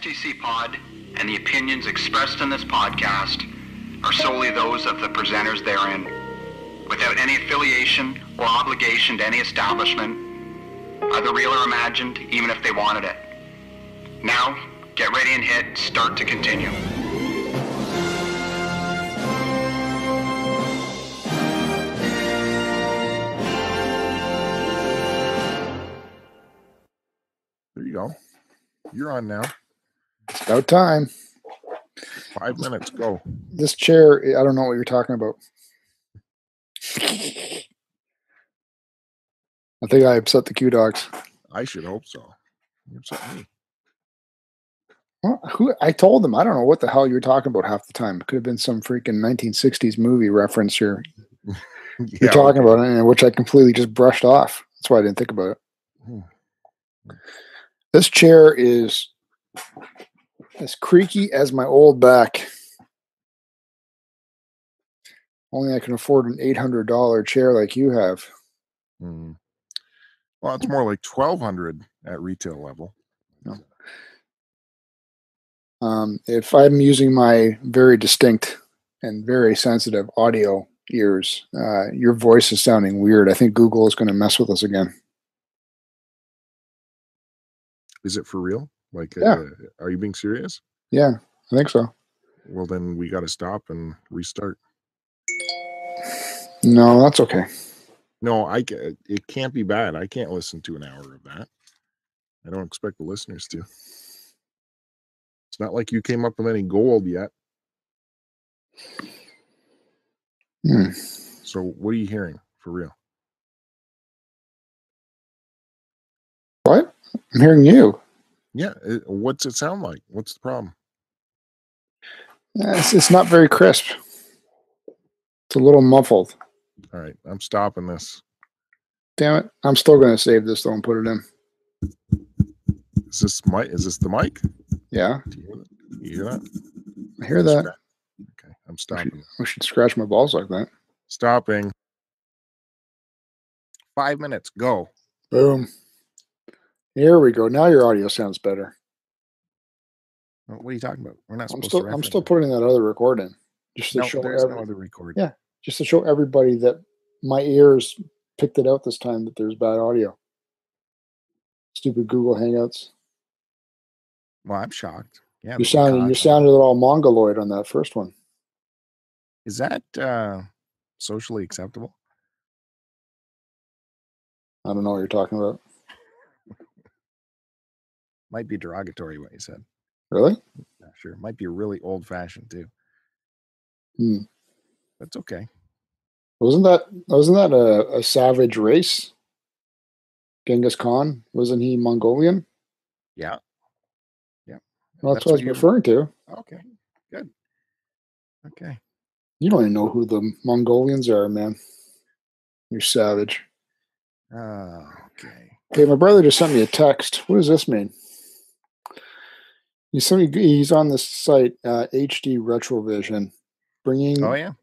STC Pod and the opinions expressed in this podcast are solely those of the presenters therein, without any affiliation or obligation to any establishment, either real or imagined, even if they wanted it. Now, get ready and hit start to continue. There you go. You're on now. It's about time. 5 minutes, go. This chair, I don't know what you're talking about. I think I upset the Q-Dogs. I should hope so. You upset me. Well, I told them, I don't know what the hell you're talking about half the time. It could have been some freaking 1960s movie reference you're talking about, and which I completely just brushed off. That's why I didn't think about it. This chair is as creaky as my old back. Only I can afford an $800 chair like you have. Mm. Well, it's more like $1,200 at retail level. No. If I'm using my very distinct and very sensitive audio ears, your voice is sounding weird. I think Google is going to mess with us again. Is it for real? Like, yeah. Are you being serious? Yeah, I think so. Well, then we got to stop and restart. No, that's okay. No, it can't be bad. I can't listen to an hour of that. I don't expect the listeners to. It's not like you came up with any gold yet. Hmm. So what are you hearing for real? What? I'm hearing you. Yeah. What's it sound like? What's the problem? It's not very crisp. It's a little muffled. All right. I'm stopping this. Damn it. I'm still going to save this though and put it in. Is this the mic? Yeah. Do you hear that? I hear that. Okay. I'm stopping. I should scratch my balls like that. Stopping. 5 minutes. Go. Boom. Here we go. Now your audio sounds better. What are you talking about? We're not supposed to. I'm still putting that other record in. Just to show everybody. Yeah, just to show everybody that my ears picked it out this time that there's bad audio. Stupid Google Hangouts. Well, I'm shocked. Yeah, you sounded all mongoloid on that first one. Is that socially acceptable? I don't know what you're talking about. Might be derogatory what you said. Really? Not sure. Might be really old-fashioned too. Hmm. That's okay. Wasn't that a savage race? Genghis Khan, wasn't he Mongolian? Yeah. Yeah. Well, that's what I was referring to. Okay. Good. Okay. You don't even know who the Mongolians are, man. You're savage. Okay. Okay, my brother just sent me a text. What does this mean? He's on this site, HD Retrovision, bringing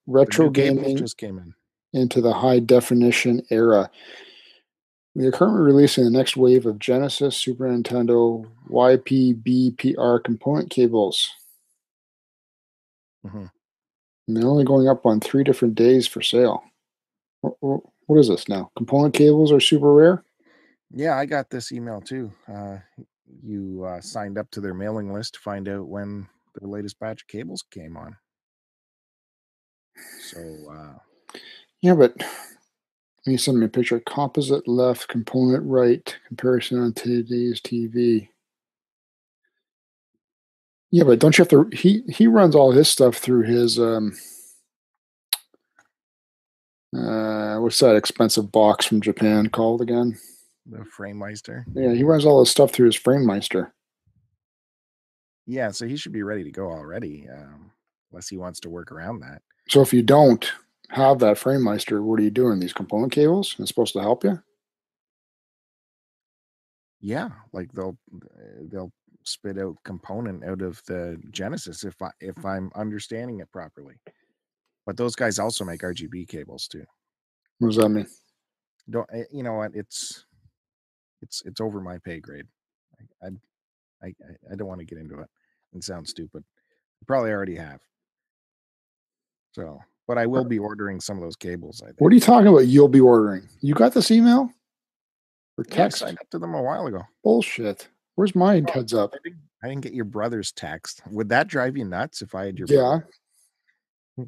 retro gaming just came in into the high definition era. We are currently releasing the next wave of Genesis, Super Nintendo, YPBPR component cables. Mm-hmm. And they're only going up on 3 different days for sale. What is this now? Component cables are super rare? Yeah, I got this email too. You signed up to their mailing list to find out when the latest batch of cables came on. So, yeah, but you sent me a picture. Composite left, component right, comparison on today's TV. Yeah, but don't you have to? He runs all his stuff through his what's that expensive box from Japan called again? The Frame Meister. Yeah, he runs all his stuff through his Frame Meister. Yeah, so he should be ready to go already, unless he wants to work around that. So if you don't have that Frame Meister, what are you doing? These component cables? It's supposed to help you? Yeah, like they'll spit out component out of the Genesis if I'm understanding it properly. But those guys also make RGB cables too. What does that mean? Don't you know what? It's over my pay grade. I I don't want to get into it and sound stupid. I probably already have. So, but I will be ordering some of those cables, I think. What are you talking about? You'll be ordering. You got this email or text? Yes, I got to them a while ago. Bullshit. Where's mine? Heads up. I didn't get your brother's text. Would that drive you nuts if I had your brother? Yeah.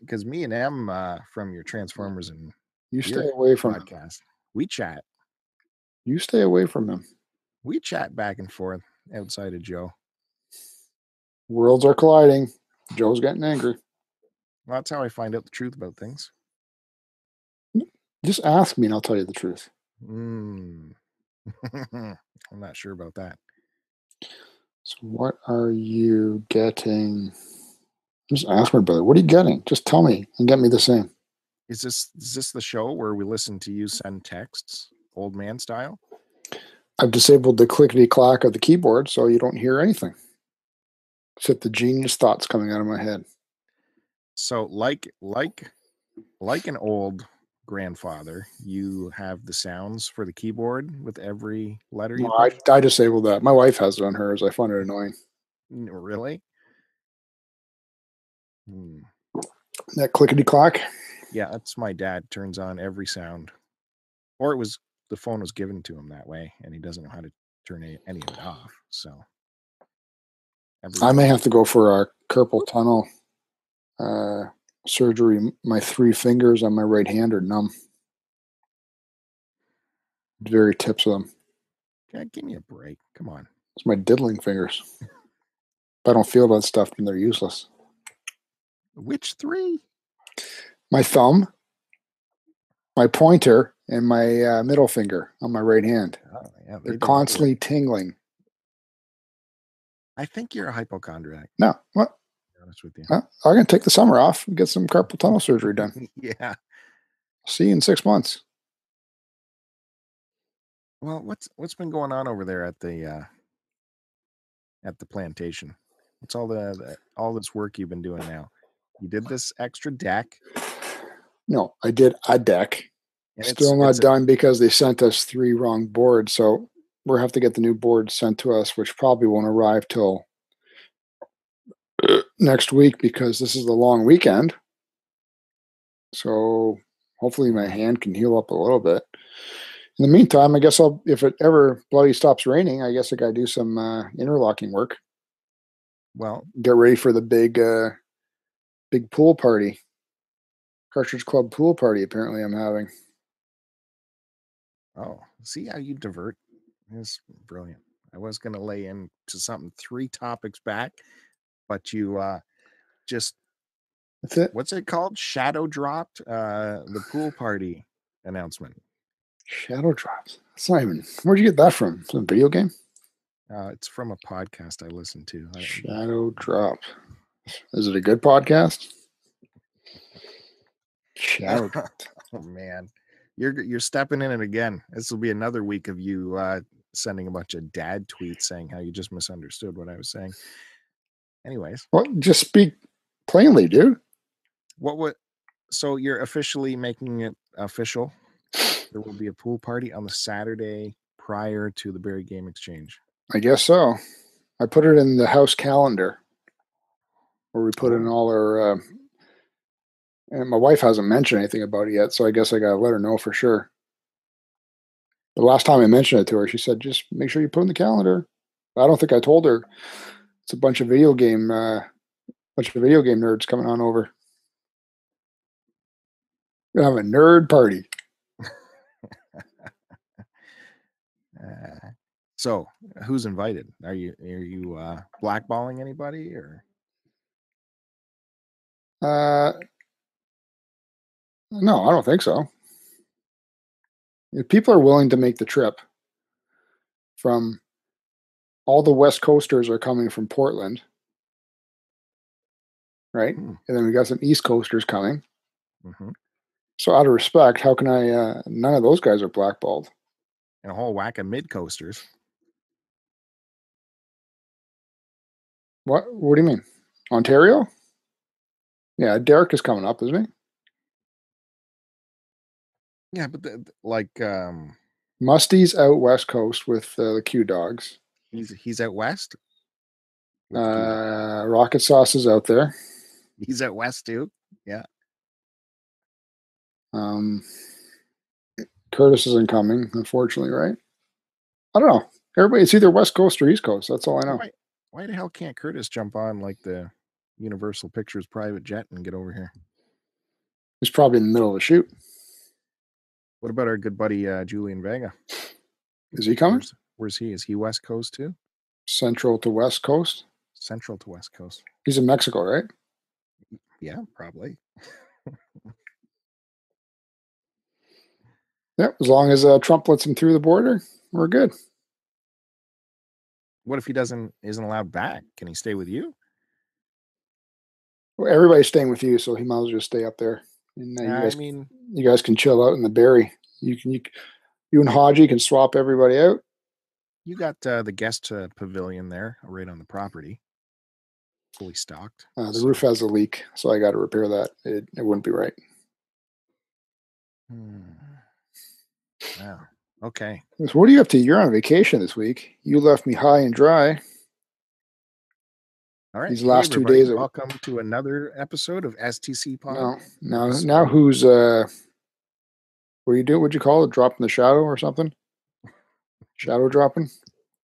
Because me and Em from your Transformers and you stay away from podcast, we chat. You stay away from them. We chat back and forth outside of Joe. Worlds are colliding. Joe's getting angry. Well, that's how I find out the truth about things. Just ask me and I'll tell you the truth. I'm not sure about that. So what are you getting? Just ask my brother, what are you getting? Just tell me and get me the same. Is this the show where we listen to you send texts, old man style? I've disabled the clickety-clack of the keyboard so you don't hear anything. Except the genius thoughts coming out of my head. So like an old grandfather, you have the sounds for the keyboard with every letter you push? I disabled that. My wife has it on hers. I find it annoying. Really? That clickety-clack? Yeah, that's my dad turns on every sound. Or it was the phone was given to him that way, and he doesn't know how to turn any of it off. So I may have to go for a carpal tunnel surgery. My three fingers on my right hand are numb. The very tips of them. God, give me a break. Come on. It's my diddling fingers. If I don't feel that stuff, then they're useless. Which three? My thumb, my pointer, and my middle finger on my right hand. Oh, yeah, they're constantly tingling. I think you're a hypochondriac. No. What? To be honest with you. Well, I'm going to take the summer off and get some carpal tunnel surgery done. Yeah. See you in 6 months. Well, what's been going on over there at the plantation? What's all this work you've been doing now? You did this extra deck. No, I did a deck. And still not done because they sent us three wrong boards. So we'll have to get the new board sent to us, which probably won't arrive till next week because this is the long weekend. So hopefully my hand can heal up a little bit. In the meantime, I guess if it ever bloody stops raining, I guess I got to do some interlocking work. Well, get ready for the big pool party. Cartridge Club pool party, apparently, I'm having. Oh, see how you divert? That's brilliant. I was going to lay into something 3 topics back, but you just... That's it. What's it called? Shadow dropped the pool party announcement. Shadow dropped. That's not even... Where'd you get that from? Some video game? It's from a podcast I listen to. Shadow Drop. Is it a good podcast? Shadow Drop. Oh man, you're stepping in it again. This will be another week of you sending a bunch of dad tweets saying how you just misunderstood what I was saying. Anyways, well, just speak plainly, dude. So you're officially making it official. There will be a pool party on the Saturday prior to the Barrie Game Exchange. I guess so. I put it in the house calendar where we put in all our, and my wife hasn't mentioned anything about it yet, so I guess I got to let her know for sure. The last time I mentioned it to her, she said, just make sure you put it in the calendar. I don't think I told her. It's a bunch of video game nerds coming on over. We're going to have a nerd party. So, who's invited? Are you blackballing anybody or? No, I don't think so. If people are willing to make the trip from all the West Coasters are coming from Portland, right? Mm. And then we got some East Coasters coming. Mm-hmm. So, out of respect, how can I? None of those guys are blackballed. And a whole whack of mid coasters. What do you mean? Ontario? Yeah, Derek is coming up, isn't he? Yeah, but Musty's out west coast with the Q Dogs. He's out west? Rocket Sauce is out there. He's out west too? Yeah. Curtis isn't coming, unfortunately, right? I don't know. Everybody, it's either west coast or east coast. That's all I know. Why the hell can't Curtis jump on like the Universal Pictures private jet and get over here? He's probably in the middle of the shoot. What about our good buddy Julian Vega? Is he coming? Where's he? Is he West Coast too? Central to West Coast. Central to West Coast. He's in Mexico, right? Yeah, probably. Yep, as long as Trump lets him through the border, we're good. What if he isn't allowed back? Can he stay with you? Well, everybody's staying with you, so he might as well just stay up there. And you guys can chill out in the Barrie. You and Haji can swap everybody out. You got the guest pavilion there, right on the property, fully stocked. The roof has a leak, so I got to repair that. It wouldn't be right. Wow. Okay. So what are you up to? You're on vacation this week. You left me high and dry. All right. These last 2 days. Welcome to another episode of STC Pod. Now who's what do you do? What'd you call it? Dropping the shadow or something? Shadow dropping?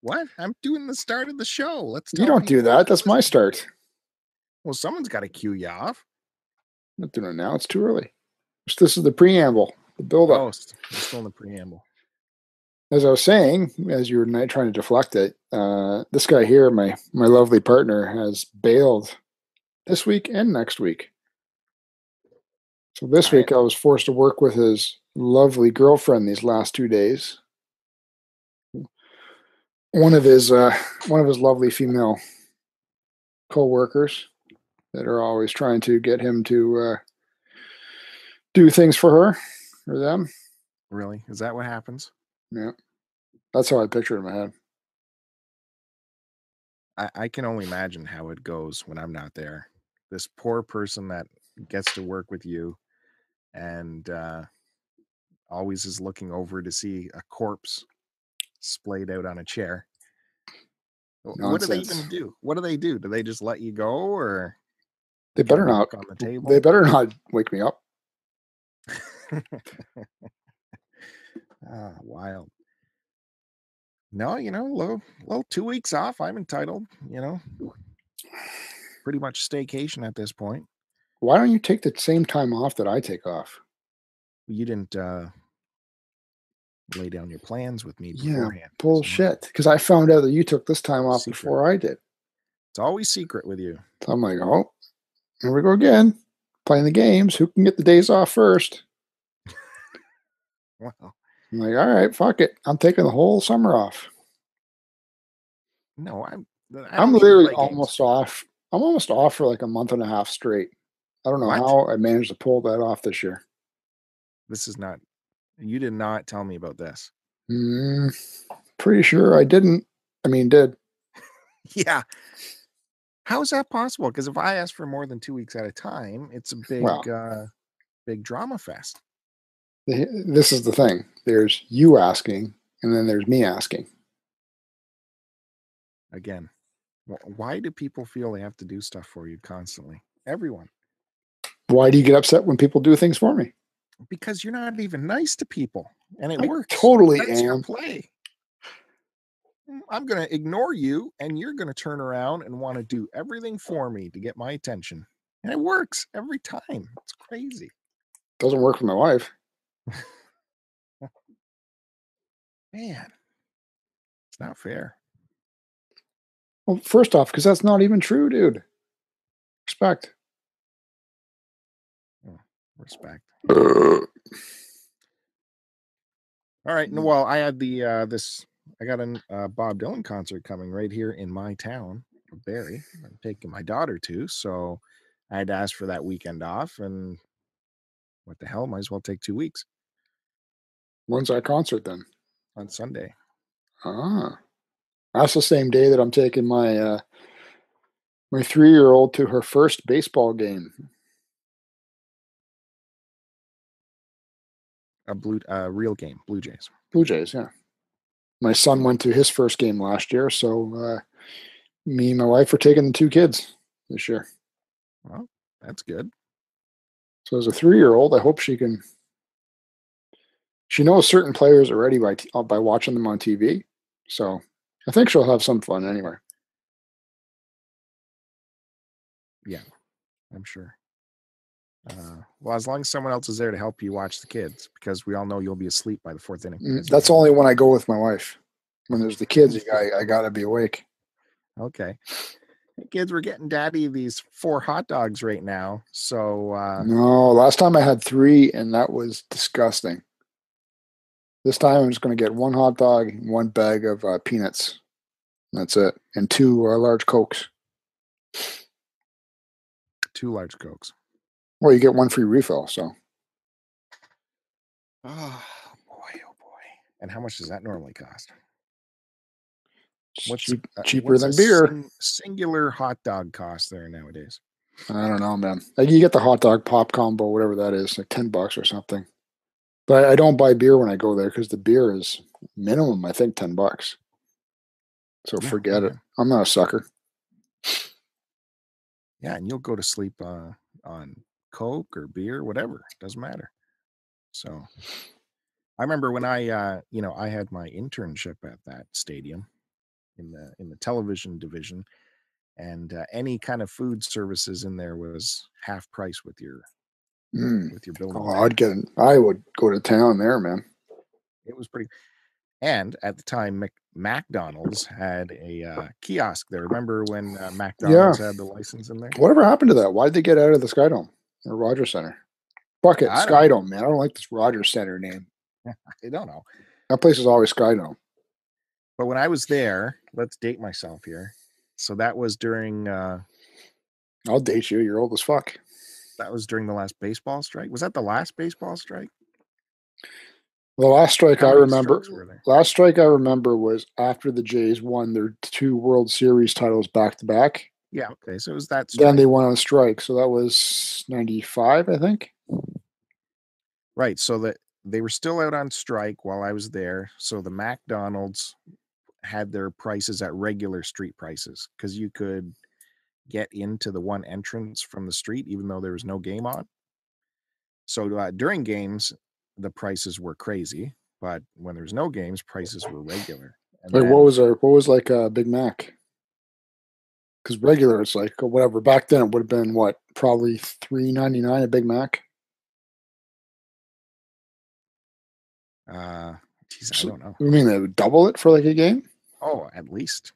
What? I'm doing the start of the show. You don't do that. That's my start. Well, someone's got to cue you off. I'm not doing it now. It's too early. This is the preamble. The build-up. Oh, it's still in the preamble. As I was saying, as you were trying to deflect it, this guy here, my lovely partner, has bailed this week and next week. So this week I was forced to work with his lovely girlfriend these last 2 days. One of his lovely female co-workers that are always trying to get him to do things for her. Or them. Really? Is that what happens? Yeah. That's how I picture it in my head. I can only imagine how it goes when I'm not there. This poor person that gets to work with you and always is looking over to see a corpse splayed out on a chair. Nonsense. What do they even do? What do they do? Do they just let you go or? They better not. On the table? They better not wake me up. Wild. No, little 2 weeks off. I'm entitled, pretty much staycation at this point. Why don't you take the same time off that I take off? You didn't lay down your plans with me beforehand. Yeah, bullshit. Because I found out that you took this time off before I did. It's always secret with you. So I'm like, oh, here we go again. Playing the games. Who can get the days off first? Wow. I'm like, all right, fuck it. I'm taking the whole summer off. No, I'm literally almost off. I'm almost off for like a month and a half straight. I don't know how I managed to pull that off this year. You did not tell me about this. Pretty sure I didn't. I mean, did. Yeah. How is that possible? Because if I ask for more than 2 weeks at a time, it's a big, big drama fest. This is the thing. There's you asking, and then there's me asking. Again, why do people feel they have to do stuff for you constantly? Everyone. Why do you get upset when people do things for me? Because you're not even nice to people, and I works. Totally That's am. Your play. I'm going to ignore you, and you're going to turn around and want to do everything for me to get my attention. And it works every time. It's crazy. Doesn't work for my wife. Man, it's not fair. Well, first off, because that's not even true, dude. Respect. Oh, respect. All right. Well, I had I got a Bob Dylan concert coming right here in my town, Barrie. I'm taking my daughter to, so I had to ask for that weekend off, and what the hell, might as well take 2 weeks. When's our concert then? On Sunday. Ah, that's the same day that I'm taking my my 3-year-old to her first baseball game. a real game, Blue Jays. Blue Jays, yeah. My son went to his first game last year, so me and my wife are taking the two kids this year. Well, that's good. So as a 3-year-old, I hope she can. She knows certain players already by watching them on TV, so I think she'll have some fun anyway. Yeah, I'm sure. Well, as long as someone else is there to help you watch the kids, because we all know you'll be asleep by the fourth inning. That's only when I go with my wife. When there's the kids, I got to be awake. Okay. Hey, kids, we're getting Daddy these 4 hot dogs right now. So no, last time I had 3, and that was disgusting. This time I'm just going to get 1 hot dog, 1 bag of peanuts. That's it. And 2 large Cokes. 2 large Cokes. Well, you get 1 free refill, so. Oh, boy, oh, boy. And how much does that normally cost? What's cheaper than beer? Singular hot dog cost there nowadays. I don't know, man. You get the hot dog pop combo, whatever that is, like $10 or something. But I don't buy beer when I go there because the beer is minimum, I think, $10. So yeah, forget it. I'm not a sucker. Yeah, and you'll go to sleep on Coke or beer, whatever, doesn't matter. So I remember when I had my internship at that stadium in the television division, and any kind of food services in there was half price with your bill. Oh, I would go to town there, man. It was pretty. And at the time, McDonald's had a kiosk there. Remember when McDonald's had the license in there? Whatever happened to that? Why did they get out of the Skydome or Rogers Centre? Fuck it, Skydome, man. I don't like this Rogers Centre name. I don't know. That place is always Skydome. But when I was there, let's date myself here. So that was during... I'll date you. You're old as fuck. That was during the last baseball strike. Was that the last baseball strike? The last strike I remember. Last strike I remember was after the Jays won their 2 World Series titles back to back. Yeah. Okay. So it was that. Strike. Then they went on a strike. So that was 95, I think. Right. So that they were still out on strike while I was there. So the McDonald's had their prices at regular street prices because you could get into the one entrance from the street, even though there was no game on. So during games, the prices were crazy, but when there's no games, prices were regular. And wait, what was like a Big Mac? Because regular, it's like whatever. Back then, it would have been what, probably $3.99 a Big Mac. Geez, I don't know. You mean they would double it for like a game? Oh, at least.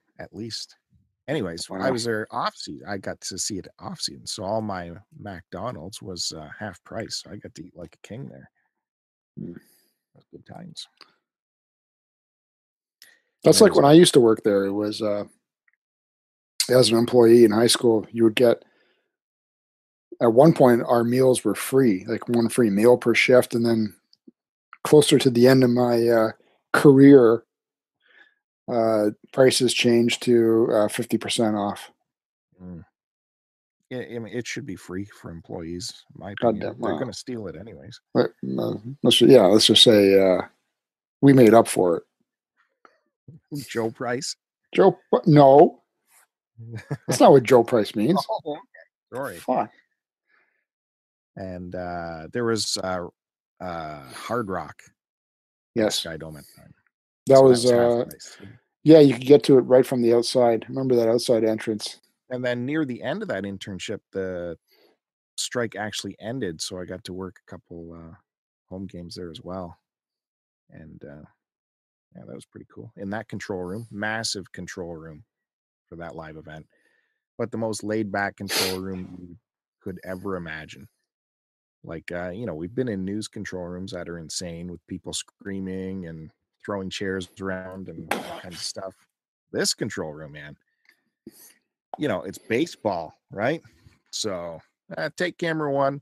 Anyways, wow. I was there off season. I got to see it off season, so all my McDonald's was half price. So I got to eat like a king there. That's good times. That's like when I used to work there. It was as an employee in high school, you would get, at one point our meals were free, like 1 free meal per shift. And then closer to the end of my career, prices changed to 50% off. Yeah, I mean, it should be free for employees. In my opinion. Goddamn, they're going to steal it anyways. But, let's just say we made up for it. Joe Price? No. That's not what Joe Price means. Oh, okay. Sorry. Fuck. And there was Hard Rock. Yes. Skydome at the time. That was you could get to it right from the outside. Remember that outside entrance? And then near the end of that internship, the strike actually ended, so I got to work a couple home games there as well. And yeah, that was pretty cool. In that control room, massive control room for that live event, but the most laid-back control room you could ever imagine. Like, we've been in news control rooms that are insane with people screaming and throwing chairs around and all kinds of stuff. This control room, man. It's baseball, right? So take camera 1.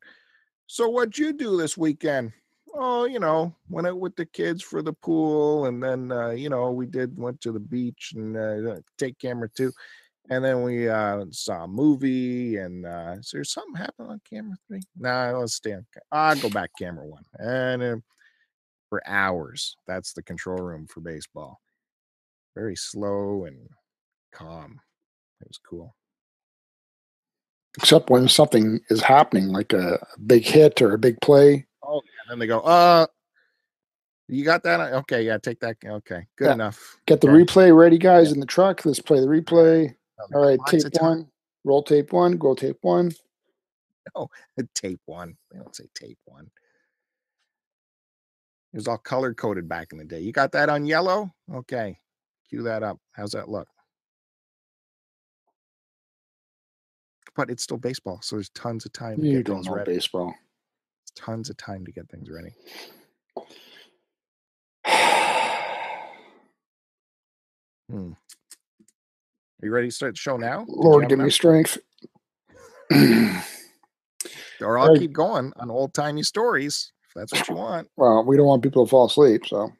So what'd you do this weekend? Oh, went out with the kids for the pool. And then, went to the beach and take camera 2. And then we saw a movie. And is there something happened on camera 3? No, let's stay on. I'll go back camera 1. And for hours. That's the control room for baseball. Very slow and calm. It was cool. Except when something is happening, like a big hit or a big play. Oh, and then they go, you got that? Okay, yeah, take that. Okay, good enough. Get the replay ready, guys, in the truck. Let's play the replay. All right, tape one, roll tape one, go tape one. Oh, no, tape one. They don't say tape one. It was all color-coded back in the day. You got that on yellow? Okay, cue that up. How's that look? But it's still baseball, so there's tons of time to get things ready. Baseball. Tons of time to get things ready. Are you ready to start the show now? Lord, give me strength. Or I'll keep going on old-timey stories, if that's what you want. Well, we don't want people to fall asleep, so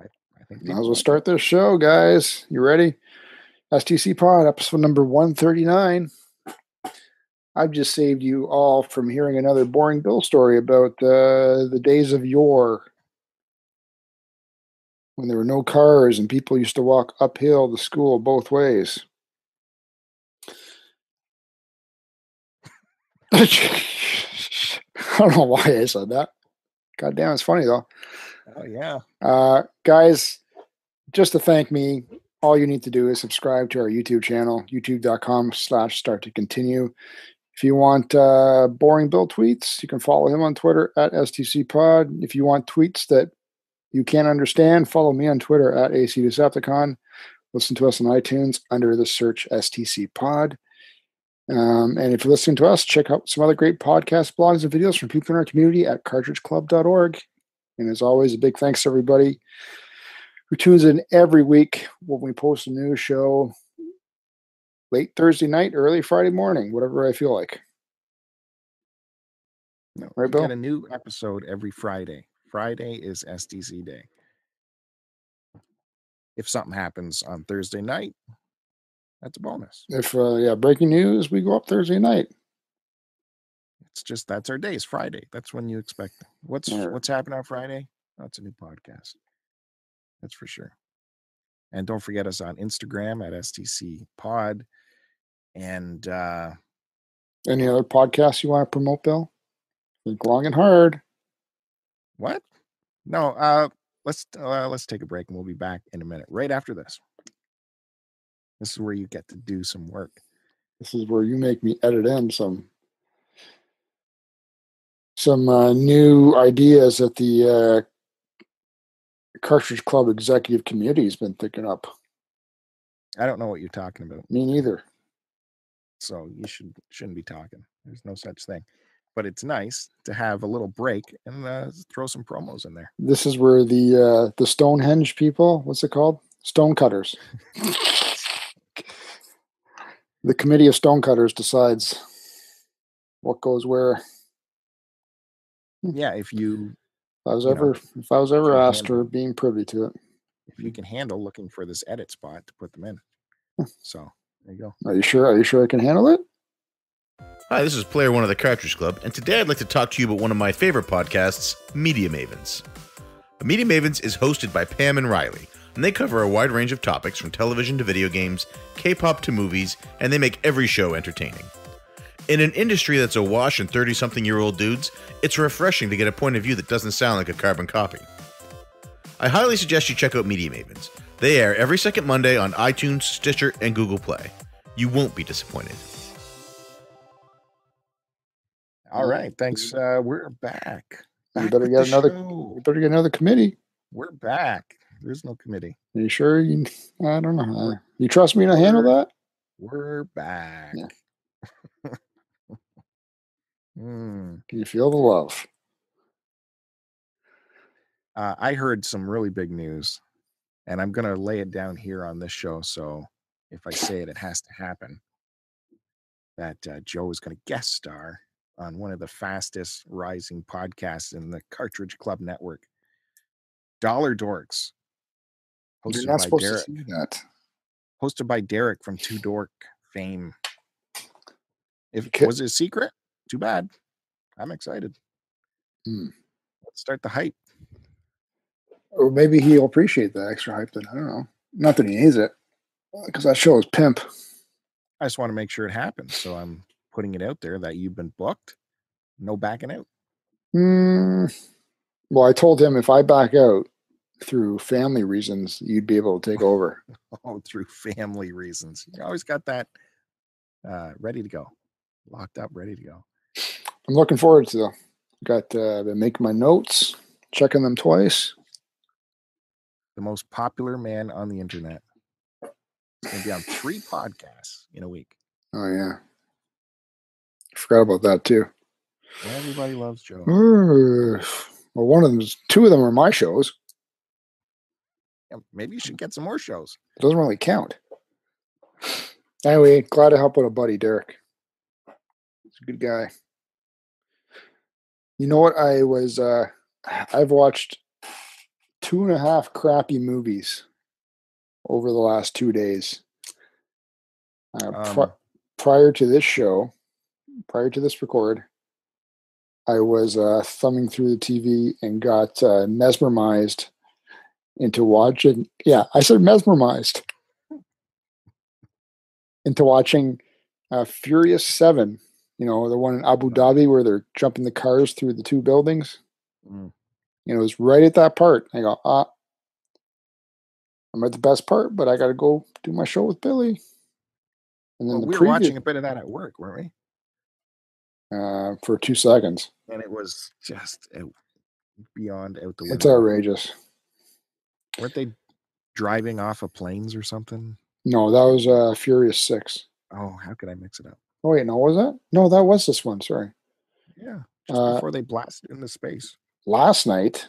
I think might as well start this show, guys. You ready? STC Pod, episode number 139. I've just saved you all from hearing another boring Bill story about the days of yore, when there were no cars and people used to walk uphill to school both ways. I don't know why I said that. God damn, it's funny, though. Oh, yeah. Guys, just to thank me, all you need to do is subscribe to our YouTube channel, youtube.com/starttocontinue. If you want boring Bill tweets, you can follow him on Twitter at STC Pod. If you want tweets that you can't understand, follow me on Twitter at AC Decepticon. Listen to us on iTunes under the search STC Pod. And if you're listening to us, check out some other great podcasts, blogs, and videos from people in our community at cartridgeclub.org. And as always, a big thanks to everybody who tunes in every week when we post a new show late Thursday night, early Friday morning, whatever I feel like. No, right, Bill? We get a new episode every Friday. Friday is STC Day. If something happens on Thursday night, that's a bonus. If breaking news, we go up Thursday night. It's just that's our day. It's Friday. That's when you expect it. What's happening on Friday? That's a new podcast. That's for sure. And don't forget us on Instagram at STC Pod. And any other podcasts you want to promote, Bill? Think long and hard. What? No, let's take a break and we'll be back in a minute right after this. This is where you get to do some work. This is where you make me edit in some new ideas that the Cartridge Club executive committee has been thinking up. I don't know what you're talking about. Me neither. So you shouldn't be talking. There's no such thing. But it's nice to have a little break and throw some promos in there. This is where the Stonehenge people, what's it called? Stonecutters. The committee of stonecutters decides what goes where. Yeah, if I was ever asked or being privy to it. If you can handle looking for this edit spot to put them in. So there you go. Are you sure I can handle it? Hi, this is Player One of the Cartridge Club, and today I'd like to talk to you about one of my favorite podcasts, Media Mavens. Media Mavens is hosted by Pam and Riley, and they cover a wide range of topics from television to video games, K-pop to movies, and they make every show entertaining. In an industry that's awash in 30-something-year-old dudes, it's refreshing to get a point of view that doesn't sound like a carbon copy. I highly suggest you check out Media Mavens. They air every second Monday on iTunes, Stitcher, and Google Play. You won't be disappointed. All right, thanks. We're back. You better get another committee. We're back. There is no committee. Are you sure? I don't know. You trust me to handle that? We're back. Yeah. Can you feel the love? I heard some really big news, and I'm going to lay it down here on this show, so if I say it, it has to happen, that Joe is going to guest star on one of the fastest rising podcasts in the Cartridge Club network, Dollar Dorks. You're not supposed to see that. Hosted by Derek from Two Dork fame. If it was a secret, too bad. I'm excited. Let's start the hype. Or maybe he'll appreciate that extra hype then. I don't know. Not that he needs it, because that show is pimp. I just want to make sure it happens. So I'm putting it out there that you've been booked. No backing out. Well, I told him if I back out through family reasons, you'd be able to take over. Oh, through family reasons. You always got that ready to go. Locked up, ready to go. I'm looking forward to them. Been making my notes, checking them twice. The most popular man on the internet. It's going to be on 3 podcasts in a week. Oh, yeah. I forgot about that, too. Everybody loves Joe. Well, two of them are my shows. Yeah, maybe you should get some more shows. It doesn't really count. Anyway, glad to help out a buddy, Derek. He's a good guy. You know what? I've watched 2.5 crappy movies over the last 2 days. Prior to this show, prior to this record, I was thumbing through the TV and got mesmerized into watching. Yeah, I said mesmerized into watching Furious 7. You know, the one in Abu Dhabi where they're jumping the cars through the 2 buildings. Mm. You know, it was right at that part. I go, I'm at the best part, but I got to go do my show with Billy. And then we were watching a bit of that at work, weren't we? For 2 seconds. And it was just beyond out the window. It's outrageous. Weren't they driving off of planes or something? No, that was Furious 6. Oh, how could I mix it up? Oh, wait, no, was that? No, that was this one, sorry. Yeah, just before they blasted into space. Last night,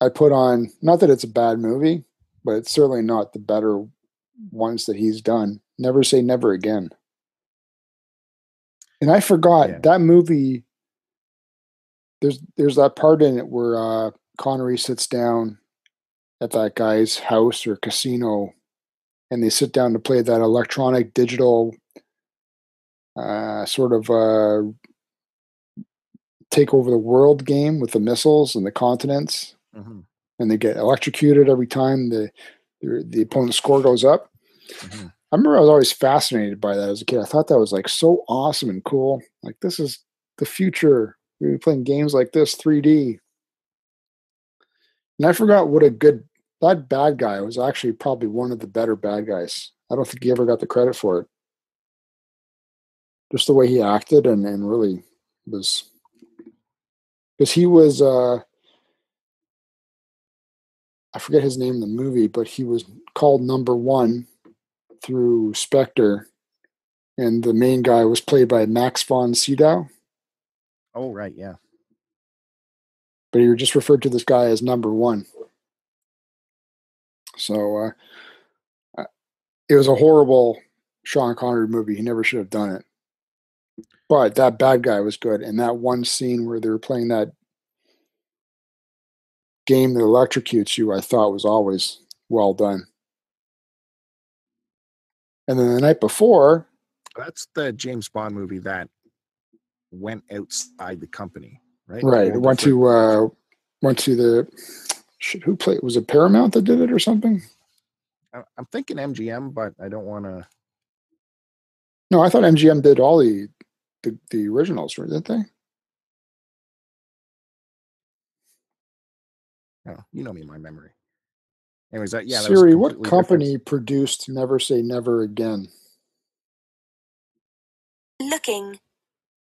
I put on, not that it's a bad movie, but it's certainly not the better ones that he's done. Never Say Never Again. And I forgot that movie. There's that part in it where Connery sits down at that guy's house or casino, and they sit down to play that electronic digital sort of take over the world game with the missiles and the continents, mm-hmm. and they get electrocuted every time the opponent's score goes up. Mm-hmm. I remember I was always fascinated by that as a kid. I thought that was like so awesome and cool. Like, this is the future. We're playing games like this, 3D. And I forgot what that bad guy was actually probably one of the better bad guys. I don't think he ever got the credit for it. Just the way he acted and really was, because he was, I forget his name in the movie, but he was called Number One through Spectre, and the main guy was played by Max von Sydow. Oh, right, yeah. But he just referred to this guy as Number One. So it was a horrible Sean Connery movie. He never should have done it. But that bad guy was good, and that one scene where they were playing that game that electrocutes you, I thought was always well done. And then the night before... That's the James Bond movie that went outside the company, right? Right. It went to the... Who played? Was it Paramount that did it or something? I'm thinking MGM, but I don't want to... No, I thought MGM did all the originals, didn't they? Oh, you know me, my memory. Anyways, Siri, what company produced Never Say Never Again? Looking.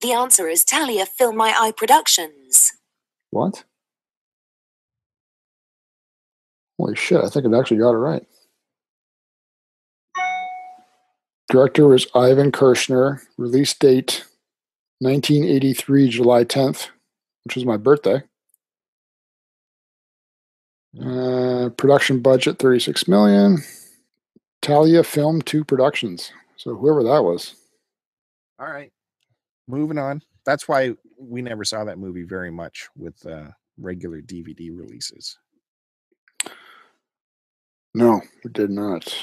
The answer is Talia Film My Eye Productions. What? Holy shit, I think I've actually got it right. Director was Ivan Kershner. Release date, 1983, July 10th, which was my birthday. Production budget $36 million. Talia Film 2 Productions. So whoever that was. All right, moving on. That's why we never saw that movie very much with regular DVD releases. No, we did not.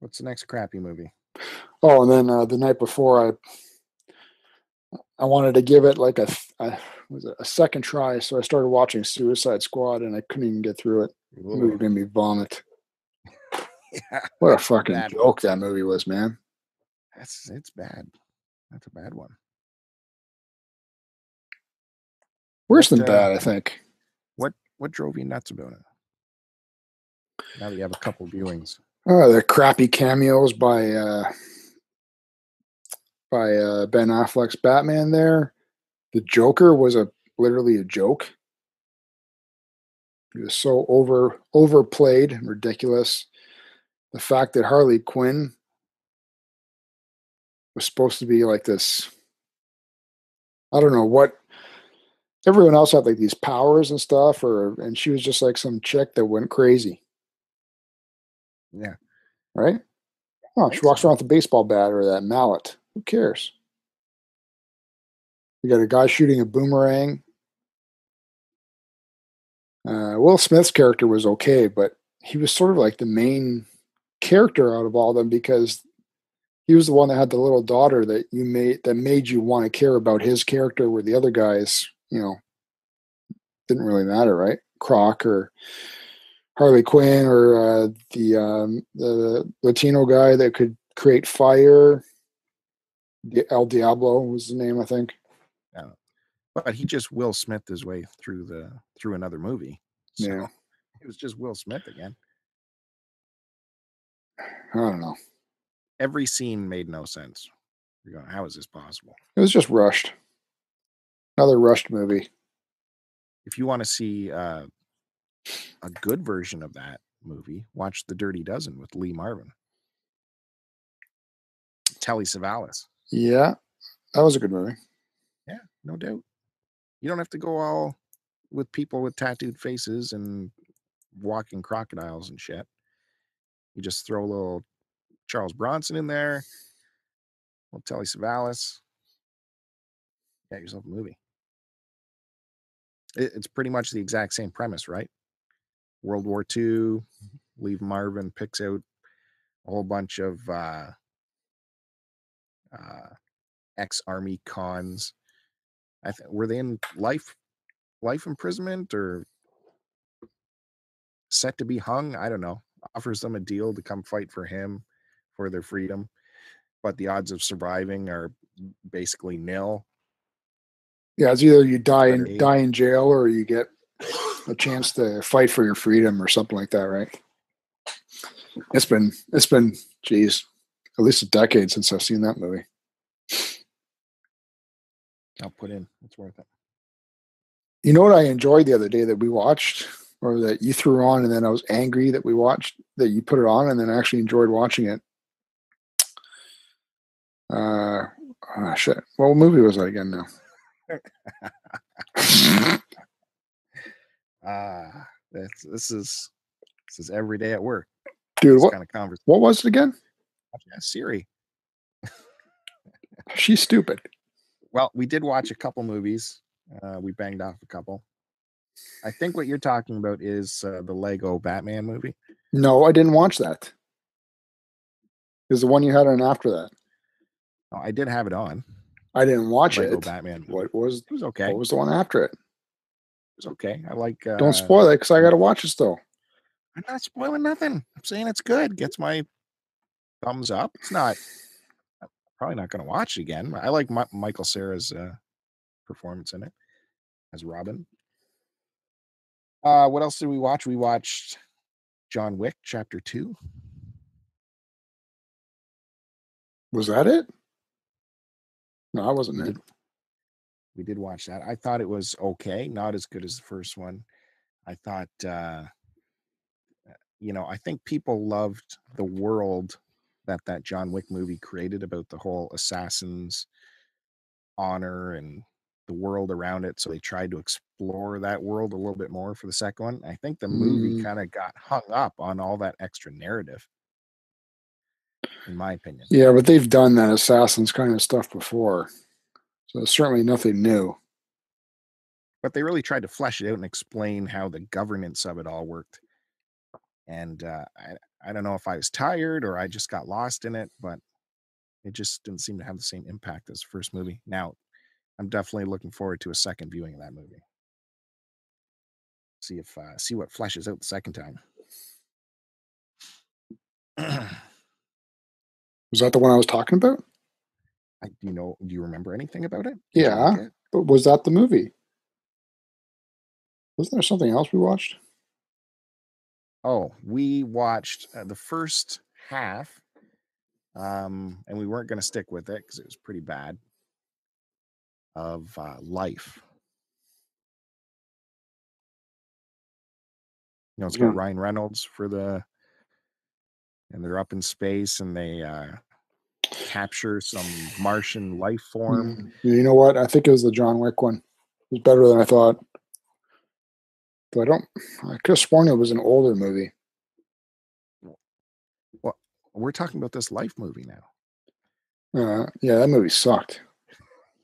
What's the next crappy movie? Oh, and then the night before, I wanted to give it like a was a second try, so I started watching Suicide Squad, and I couldn't even get through it. The movie made me vomit. Yeah, what a fucking joke that movie was, man. It's bad. That's a bad one. Worse than bad, I think. What drove you nuts about it? Now that you have a couple viewings. Oh, the crappy cameos by Ben Affleck's Batman there. The Joker was literally a joke. He was so overplayed and ridiculous. The fact that Harley Quinn was supposed to be like this, I don't know what, everyone else had like these powers and stuff, and she was just like some chick that went crazy. Yeah. Right? Oh, she walks around with a baseball bat or that mallet. Who cares? You got a guy shooting a boomerang. Will Smith's character was okay, but he was sort of like the main character out of all of them because he was the one that had the little daughter that made you want to care about his character, where the other guys, you know, didn't really matter, right? Croc or Harley Quinn or the Latino guy that could create fire. El Diablo was the name, I think. Yeah. But he just Will Smith his way through another movie. So yeah. It was just Will Smith again. I don't know. Every scene made no sense. You're going, how is this possible? It was just rushed. Another rushed movie. If you want to see a good version of that movie, watch The Dirty Dozen with Lee Marvin. Telly Savalas. Yeah, that was a good movie. Yeah, no doubt. You don't have to go all with people with tattooed faces and walking crocodiles and shit. You just throw a little Charles Bronson in there, a little Telly Savalas. Got yourself a movie. It's pretty much the exact same premise, right? World War II, Lee Marvin picks out a whole bunch of ex-army cons. Were they in life imprisonment or set to be hung? I don't know. Offers them a deal to come fight for him for their freedom, but the odds of surviving are basically nil. Yeah, it's either you die in jail or you get a chance to fight for your freedom or something like that, right? It's been geez, at least a decade since I've seen that movie. I'll put in. It's worth it. You know what I enjoyed the other day that we watched, or that you threw on, and then I was angry that we watched, that you put it on, and then I actually enjoyed watching it. Shit. What movie was that again now? This is every day at work, dude. This kind of conversation. What was it again? Yeah, Siri. She's stupid. Well, we did watch a couple movies. We banged off a couple. I think what you're talking about is the Lego Batman movie. No, I didn't watch that. It was the one you had on after that. Oh, I did have it on. I didn't watch Lego it. Batman movie. It was okay. What was the one after it? It was okay. I like. Don't spoil it because I got to watch it still. I'm not spoiling nothing. I'm saying it's good. Gets my thumbs up. It's not. Probably not going to watch it again. I like Michael Cera's performance in it as Robin. What else did we watch? We watched John Wick Chapter 2. Was that it? No, I wasn't there. We did watch that. I thought it was okay. Not as good as the first one. I thought, I think people loved the world that John Wick movie created about the whole assassin's honor and the world around it. So they tried to explore that world a little bit more for the second one. I think the movie kind of got hung up on all that extra narrative, in my opinion. Yeah, but they've done that assassin's kind of stuff before. So it's certainly nothing new. But they really tried to flesh it out and explain how the governance of it all worked. And I don't know if I was tired or I just got lost in it, but it just didn't seem to have the same impact as the first movie. Now, I'm definitely looking forward to a second viewing of that movie. See if see what flashes out the second time. Was that the one I was talking about? Do you remember anything about it? Yeah, but was that the movie? Wasn't there something else we watched? Oh, we watched the first half, and we weren't going to stick with it because it was pretty bad, of Life. You know, it's got Ryan Reynolds and they're up in space and they capture some Martian life form. You know what? I think it was the John Wick one. It was better than I thought. But I could have sworn it was an older movie. Well, we're talking about this Life movie now. Yeah, that movie sucked.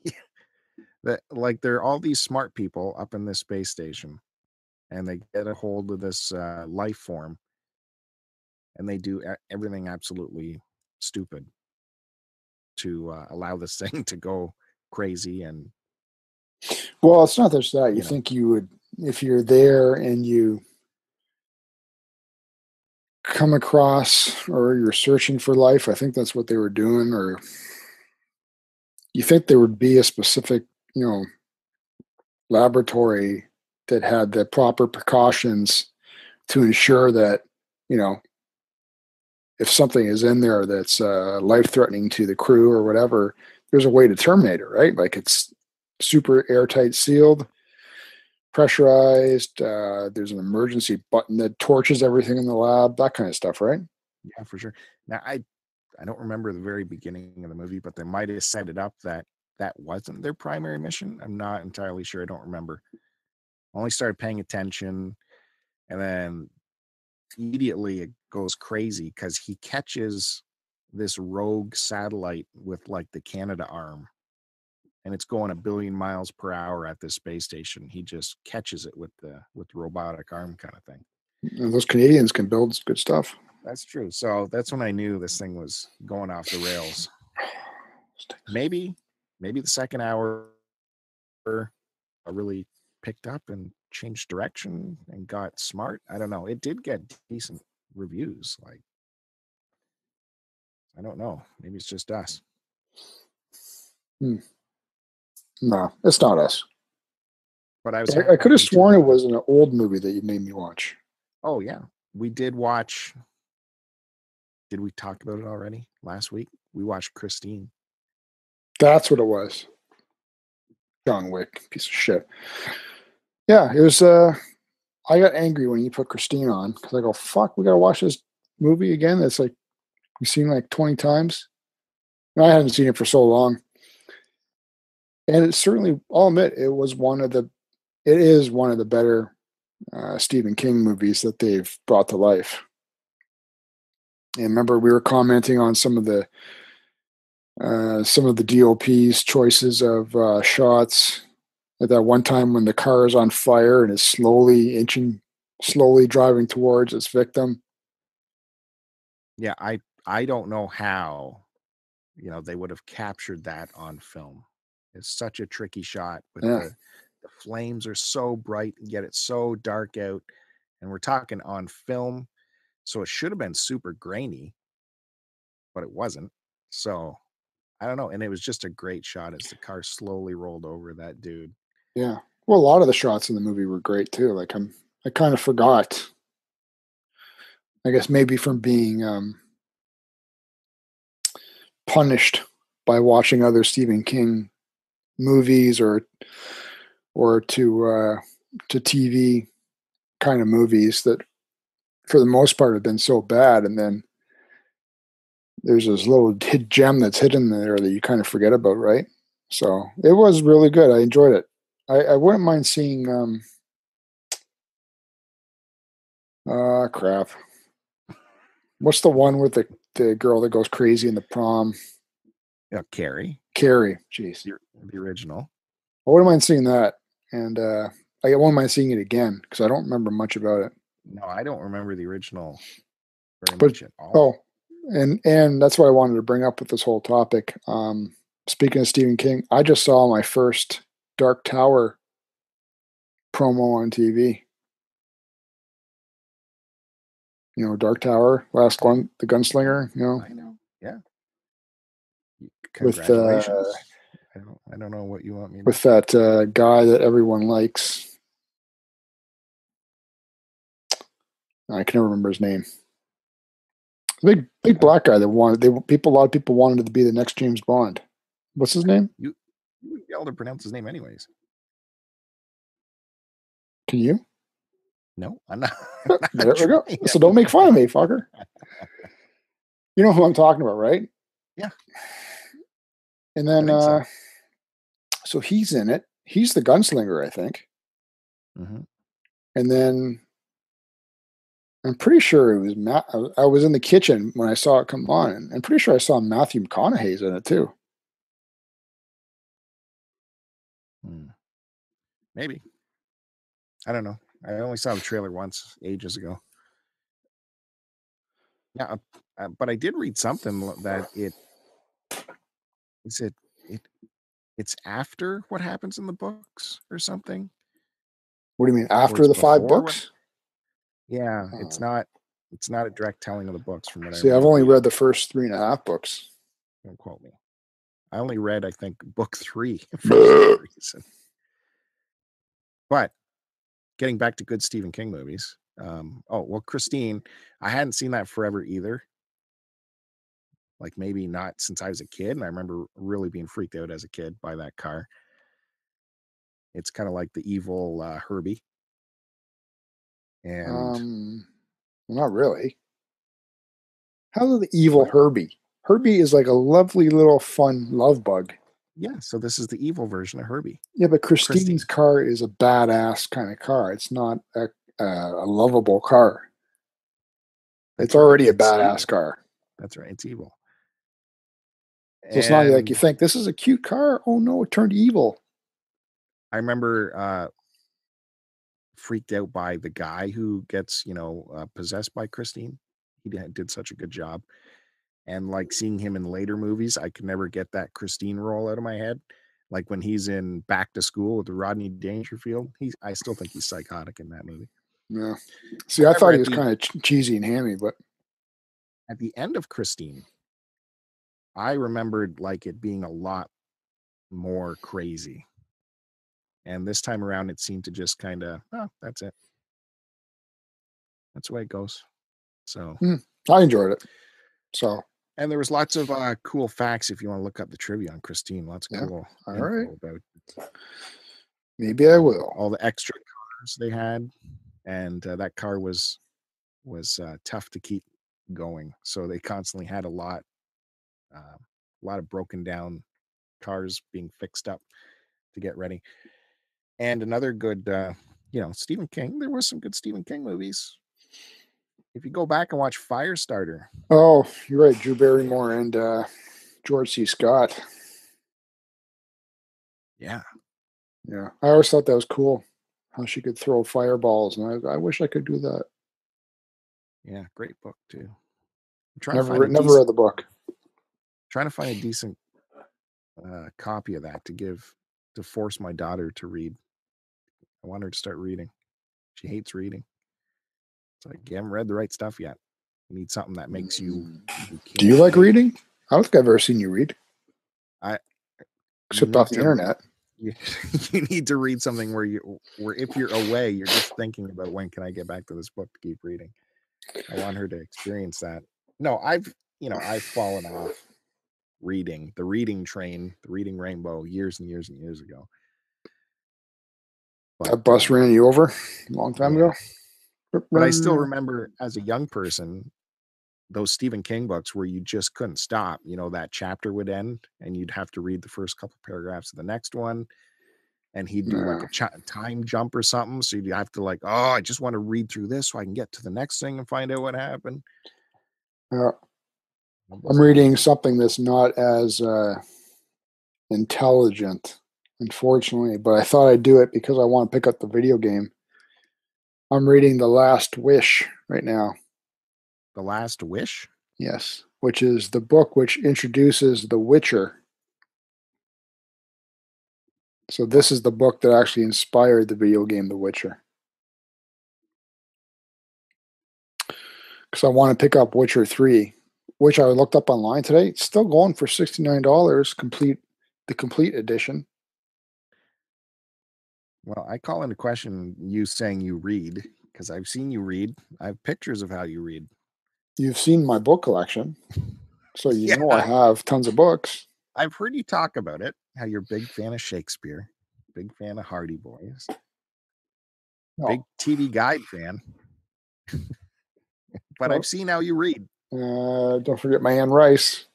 Yeah. There are all these smart people up in this space station, and they get a hold of this life form, and they do everything absolutely stupid to allow this thing to go crazy. And well, it's not just that. You think you would, if you're there and you come across, or you're searching for life, I think that's what they were doing, or you think there would be a specific, laboratory that had the proper precautions to ensure that, if something is in there that's life-threatening to the crew or whatever, there's a way to terminate it, right? Like, it's super airtight sealed, pressurized. There's an emergency button that torches everything in the lab, that kind of stuff, right? Yeah, for sure. Now, I don't remember the very beginning of the movie, but they might have set it up that wasn't their primary mission. I'm not entirely sure. I don't remember. Only started paying attention, and then immediately it goes crazy because he catches this rogue satellite with the Canada arm, and it's going 1 billion miles per hour at this space station. He just catches it with the robotic arm kind of thing. And those Canadians can build good stuff. That's true. So that's when I knew this thing was going off the rails. Maybe the second hour really picked up and changed direction and got smart. I don't know. It did get decent reviews. I don't know. Maybe it's just us. No, it's not us. But I could have sworn it was an old movie that you made me watch. Oh yeah, we did watch. Did we talk about it already last week? We watched Christine. That's what it was. John Wick, piece of shit. Yeah, it was. I got angry when you put Christine on because I go, "Fuck, we gotta watch this movie again." That's we've seen 20 times, and I haven't seen it for so long. And it certainly, I'll admit, it is one of the better Stephen King movies that they've brought to life. And remember, we were commenting on some of the DOP's choices of shots. At that one time when the car is on fire and is slowly driving towards its victim. Yeah, I don't know how, they would have captured that on film. It's such a tricky shot. But the flames are so bright, and yet it's so dark out. And we're talking on film, so it should have been super grainy, but it wasn't. So I don't know. And it was just a great shot as the car slowly rolled over that dude. Yeah. Well, a lot of the shots in the movie were great too. I kind of forgot, I guess maybe from being punished by watching other Stephen King movies or to TV kind of movies that for the most part have been so bad. And then there's this little hidden gem that's hidden there that you kind of forget about, right? So it was really good. I enjoyed it. I wouldn't mind seeing crap. What's the one with the girl that goes crazy in the prom? Yeah, Carrie. Carrie, jeez. The original. I wouldn't mind seeing that. And I wouldn't mind seeing it again because I don't remember much about it. No, I don't remember the original very much at all. Oh. And that's what I wanted to bring up with this whole topic. speaking of Stephen King, I just saw my first Dark Tower promo on TV. You know, Dark Tower, last one, the gunslinger, you know. I know. Yeah. Congratulations. With I don't know what you want me to with that guy that everyone likes. I can never remember his name. Big black guy that wanted a lot of people wanted to be the next James Bond. What's his name? You would be able to pronounce his name anyways. Can you? No, I'm not. There we go. So don't make fun of me, fucker. You know who I'm talking about, right? Yeah. And then, so he's in it. He's the gunslinger, I think. Mm-hmm. And then, I'm pretty sure it was I was in the kitchen when I saw it come on, and I'm pretty sure I saw Matthew McConaughey's in it too. Maybe. I don't know. I only saw the trailer once, ages ago. Yeah, but I did read something that it's after what happens in the books or something. What do you mean after the 5 books? Yeah, it's not a direct telling of the books from what I read. See, I've only read the first 3.5 books. Don't quote me. I only read, I think, book 3 for some reason. But getting back to good Stephen King movies. Christine, I hadn't seen that forever either. Like maybe not since I was a kid. And I remember really being freaked out as a kid by that car. It's kind of like the evil Herbie. And not really. How's the evil Herbie? Herbie is like a lovely little fun love bug. Yeah, so this is the evil version of Herbie. Yeah, but Christine's car is a badass kind of car. It's not a lovable car. It's already a badass car. That's right. It's evil. So it's not like you think this is a cute car. Oh no, it turned evil. I remember freaked out by the guy who gets, possessed by Christine. He did such a good job. And like seeing him in later movies, I could never get that Christine role out of my head. Like when he's in Back to School with the Rodney Dangerfield, I still think he's psychotic in that movie. Yeah. See, I thought he was kind of cheesy and hammy, but at the end of Christine, I remembered like it being a lot more crazy. And this time around, it seemed to just kind of, that's it. That's the way it goes. So I enjoyed it. So, and there was lots of cool facts if you want to look up the trivia on Christine. Lots of cool. All right. About, maybe I will. All the extra cars they had, and that car was tough to keep going, so they constantly had a lot of broken down cars being fixed up to get ready. And another good, Stephen King. There was some good Stephen King movies. If you go back and watch Firestarter. Oh, you're right. Drew Barrymore and George C. Scott. Yeah. Yeah. I always thought that was cool, how she could throw fireballs. And I wish I could do that. Yeah. Great book, too. Never read the book. Trying to find a decent copy of that to force my daughter to read. I want her to start reading. She hates reading. It's like, you haven't read the right stuff yet. You need something that makes you... Do you like reading? I don't think I've ever seen you read. Except off the internet. You need to read something where if you're away, you're just thinking about when can I get back to this book to keep reading. I want her to experience that. No, I've fallen off reading. The reading train, the reading rainbow, years and years and years ago. But, that bus ran you over a long time ago? But I still remember as a young person, those Stephen King books where you just couldn't stop, that chapter would end and you'd have to read the first couple paragraphs of the next one. And he'd do like a time jump or something. So you'd have to like, I just want to read through this so I can get to the next thing and find out what happened. I'm reading something that's not as intelligent, unfortunately, but I thought I'd do it because I want to pick up the video game. I'm reading The Last Wish right now. The Last Wish? Yes, which is the book which introduces The Witcher So this is the book that actually inspired the video game The Witcher. Because I want to pick up Witcher 3, which I looked up online today. It's still going for $69, the complete edition. Well, I call into question you saying you read, because I've seen you read. I have pictures of how you read. You've seen my book collection. So you know I have tons of books. I've heard you talk about it, how you're a big fan of Shakespeare, big fan of Hardy Boys, big TV Guide fan. But I've seen how you read. Don't forget my Anne Rice.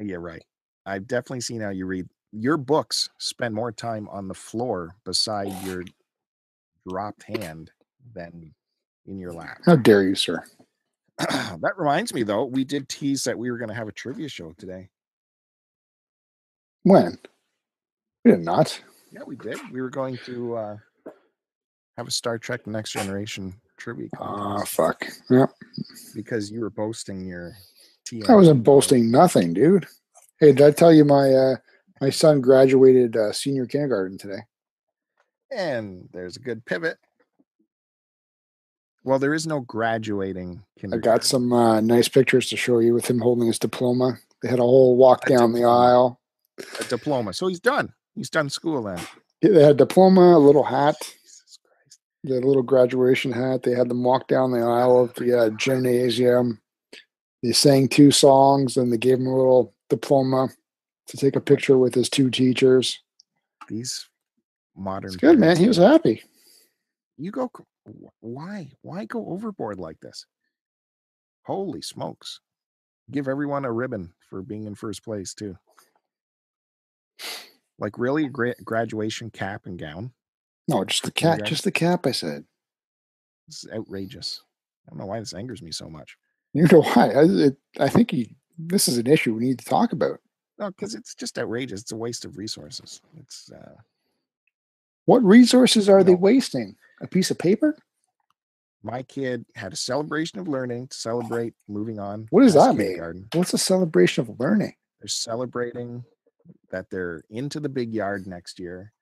Yeah, right. I've definitely seen how you read. Your books spend more time on the floor beside your dropped hand than in your lap. How dare you, sir? That reminds me, though, we did tease that we were going to have a trivia show today. When? We did not. Yeah, we did. We were going to have a Star Trek Next Generation trivia contest. Fuck. Yeah. Because you were boasting your TM. I wasn't boasting nothing, dude. Hey, did I tell you my son graduated senior kindergarten today? And there's a good pivot. Well, there is no graduating kindergarten. I got some nice pictures to show you with him holding his diploma. They had a whole walk down the aisle. A diploma. So he's done. He's done school then. Yeah, they had a diploma, a little hat. They had a little graduation hat. They had them walk down the aisle of the gymnasium. They sang two songs, and they gave him a little diploma to take a picture with his two teachers. These modern. It's good, man. He was happy. You go. Why go overboard like this? Holy smokes. Give everyone a ribbon for being in first place, too. Like, really? Graduation cap and gown? No, just the cap. Just the cap, I said. This is outrageous. I don't know why this angers me so much. You know why? I think this is an issue we need to talk about. No, because it's just outrageous. It's a waste of resources. It's what resources are they wasting? A piece of paper? My kid had a celebration of learning to celebrate moving on. What does that mean? What's a celebration of learning? They're celebrating that they're into the big yard next year.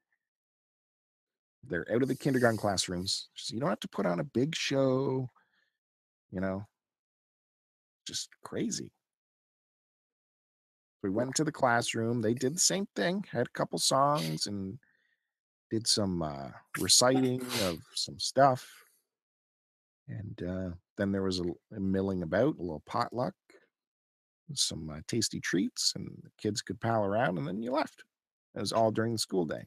They're out of the kindergarten classrooms. So you don't have to put on a big show, you know, just crazy. We went to the classroom. They did the same thing, had a couple songs and did some reciting of some stuff. And then there was a milling about, a little potluck, some tasty treats, and the kids could pal around, and then you left. It was all during the school day.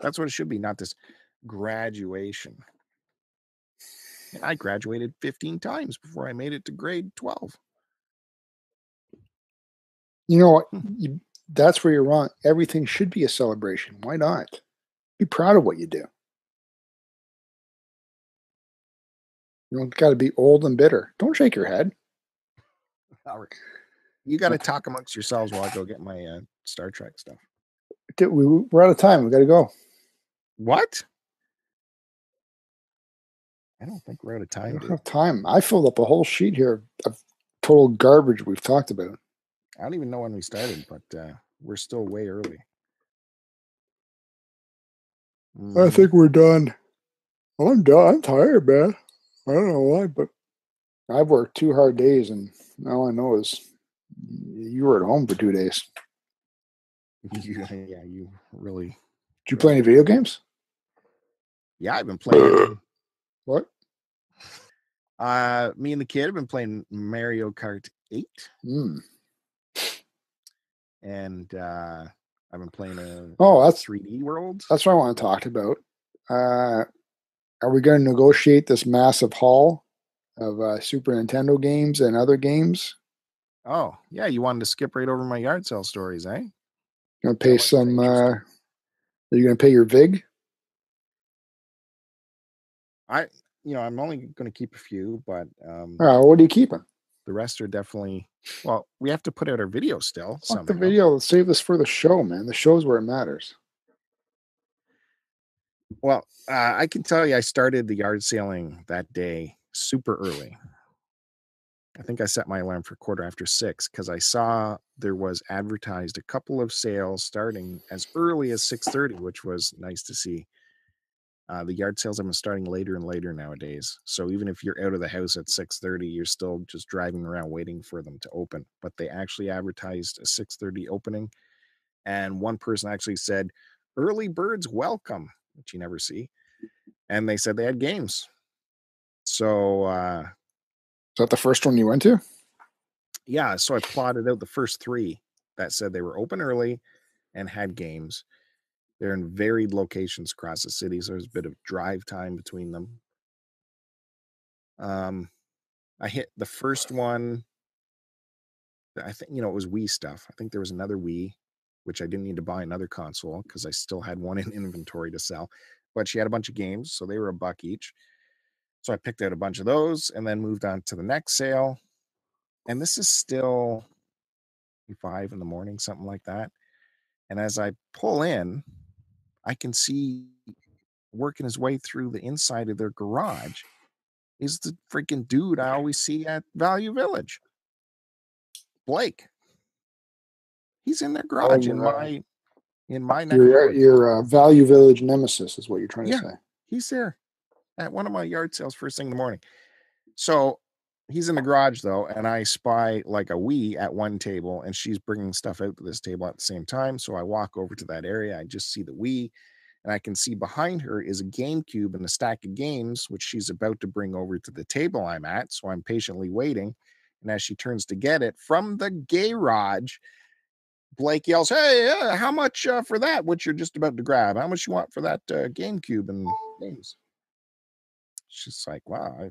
That's what it should be, not this graduation. And I graduated 15 times before I made it to grade 12. You know what? That's where you're wrong. Everything should be a celebration. Why not? Be proud of what you do. You don't got to be old and bitter. Don't shake your head. All right. You got to talk amongst yourselves while I go get my Star Trek stuff. We're out of time. We got to go. What? I don't think we're out of time. We don't have time. I filled up a whole sheet here of total garbage we've talked about. I don't even know when we started, but we're still way early. I think we're done. I'm done. I'm tired, man. I don't know why, but I've worked 2 hard days, and all I know is you were at home for 2 days. Yeah, you really. Did you play any video games? Yeah, I've been playing. What? Me and the kid have been playing Mario Kart 8. Mm. And I've been playing that's 3D World. That's what I want to talk about. Are we going to negotiate this massive haul of Super Nintendo games and other games? Oh, yeah. You wanted to skip right over my yard sale stories, eh? Going to pay some, are you going to pay your VIG? I'm only going to keep a few, but. What are you keeping? The rest are definitely, well, we have to put out our video still. Fuck the video. Let's save this for the show, man. The show's where it matters. Well, I can tell you I started the yard sailing that day super early. I think I set my alarm for 6:15 because I saw there was advertised a couple of sales starting as early as 6:30, which was nice to see. The yard sales have been starting later and later nowadays. So even if you're out of the house at 6:30, you're still just driving around waiting for them to open. But they actually advertised a 6:30 opening. And one person actually said, early birds welcome, which you never see. And they said they had games. So... Is that the first one you went to? Yeah, so I plotted out the first three that said they were open early and had games. They're in varied locations across the city, so there's a bit of drive time between them. I hit the first one. I think, you know, it was Wii stuff. I think there was another Wii, which I didn't need to buy another console because I still had one in inventory to sell. But she had a bunch of games, so they were $1 each. So I picked out a bunch of those and then moved on to the next sale. And this is still 5 in the morning, something like that. And as I pull in, I can see working his way through the inside of their garage is the freaking dude I always see at Value Village. Blake. He's in their garage in my neck. Your Value Village nemesis is what you're trying to say. He's there. At one of my yard sales first thing in the morning. So he's in the garage, though, and I spy like a Wii at one table, and she's bringing stuff out to this table at the same time. So I walk over to that area. I just see the Wii, and I can see behind her is a GameCube and a stack of games, which she's about to bring over to the table I'm at. So I'm patiently waiting. And as she turns to get it from the garage, Blake yells, hey, how much for that, which you're just about to grab? How much you want for that GameCube and games? She's like, wow,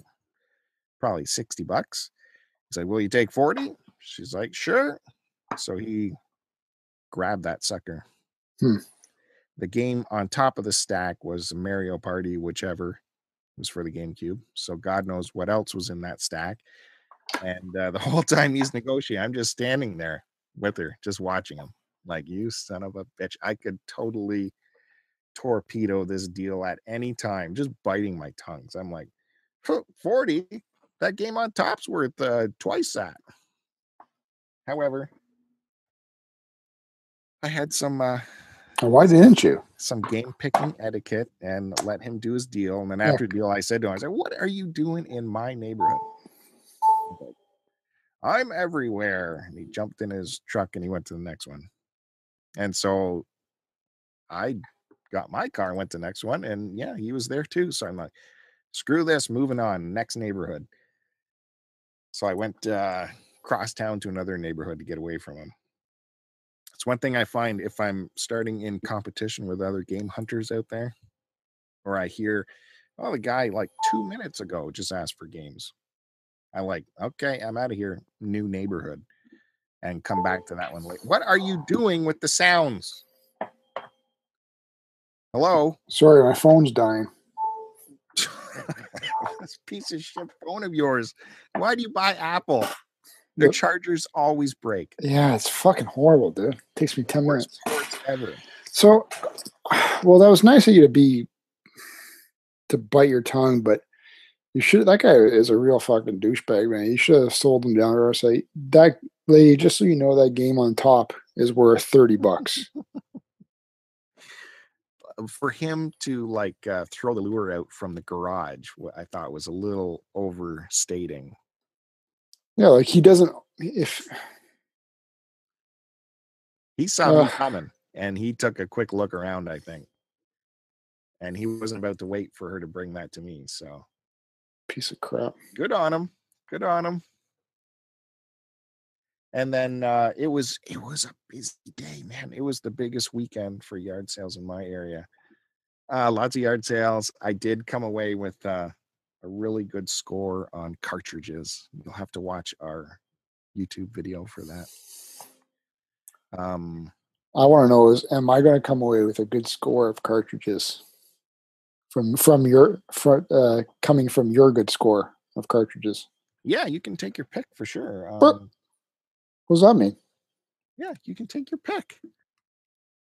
probably $60. He's like, will you take 40? She's like, sure. So he grabbed that sucker. The game on top of the stack was Mario Party, whichever was for the GameCube. So God knows what else was in that stack. And the whole time he's negotiating, I'm just standing there with her, just watching him. Like, you son of a bitch. I could totally torpedo this deal at any time, just biting my tongues. I'm like, 40, that game on top's worth twice that. However, I had some why didn't you some game picking etiquette and let him do his deal. And then after the deal, I said to him, I said, what are you doing in my neighborhood? I'm everywhere. And he jumped in his truck and he went to the next one. And so I got my car and went to the next one, and yeah, he was there too. So I'm like, screw this, moving on, next neighborhood. So I went cross town to another neighborhood to get away from him. It's one thing I find if I'm starting in competition with other game hunters out there, or I hear, oh, the guy like 2 minutes ago just asked for games. I'm like, okay, I'm out of here, new neighborhood, and come back to that one later. What are you doing with the sounds? Hello? Sorry, my phone's dying. This piece of shit phone of yours. Why do you buy Apple? Their chargers always break. Yeah, it's fucking horrible, dude. It takes me 10 minutes. Ever. So, well, that was nice of you to bite your tongue, but you should. That guy is a real fucking douchebag, man. You should have sold him down or say, that lady, just so you know, that game on top is worth $30. For him to like throw the lure out from the garage, what I thought was a little overstating. Yeah, like he doesn't. If he saw me coming, and he took a quick look around, I think, and he wasn't about to wait for her to bring that to me. So, piece of crap. Good on him. Good on him. And then it was a busy day, man. It was the biggest weekend for yard sales in my area. Lots of yard sales. I did come away with a really good score on cartridges. You'll have to watch our YouTube video for that. I want to know is, am I going to come away with a good score of cartridges coming from your good score of cartridges? Yeah, you can take your pick for sure. What does that mean? Yeah, you can take your pick.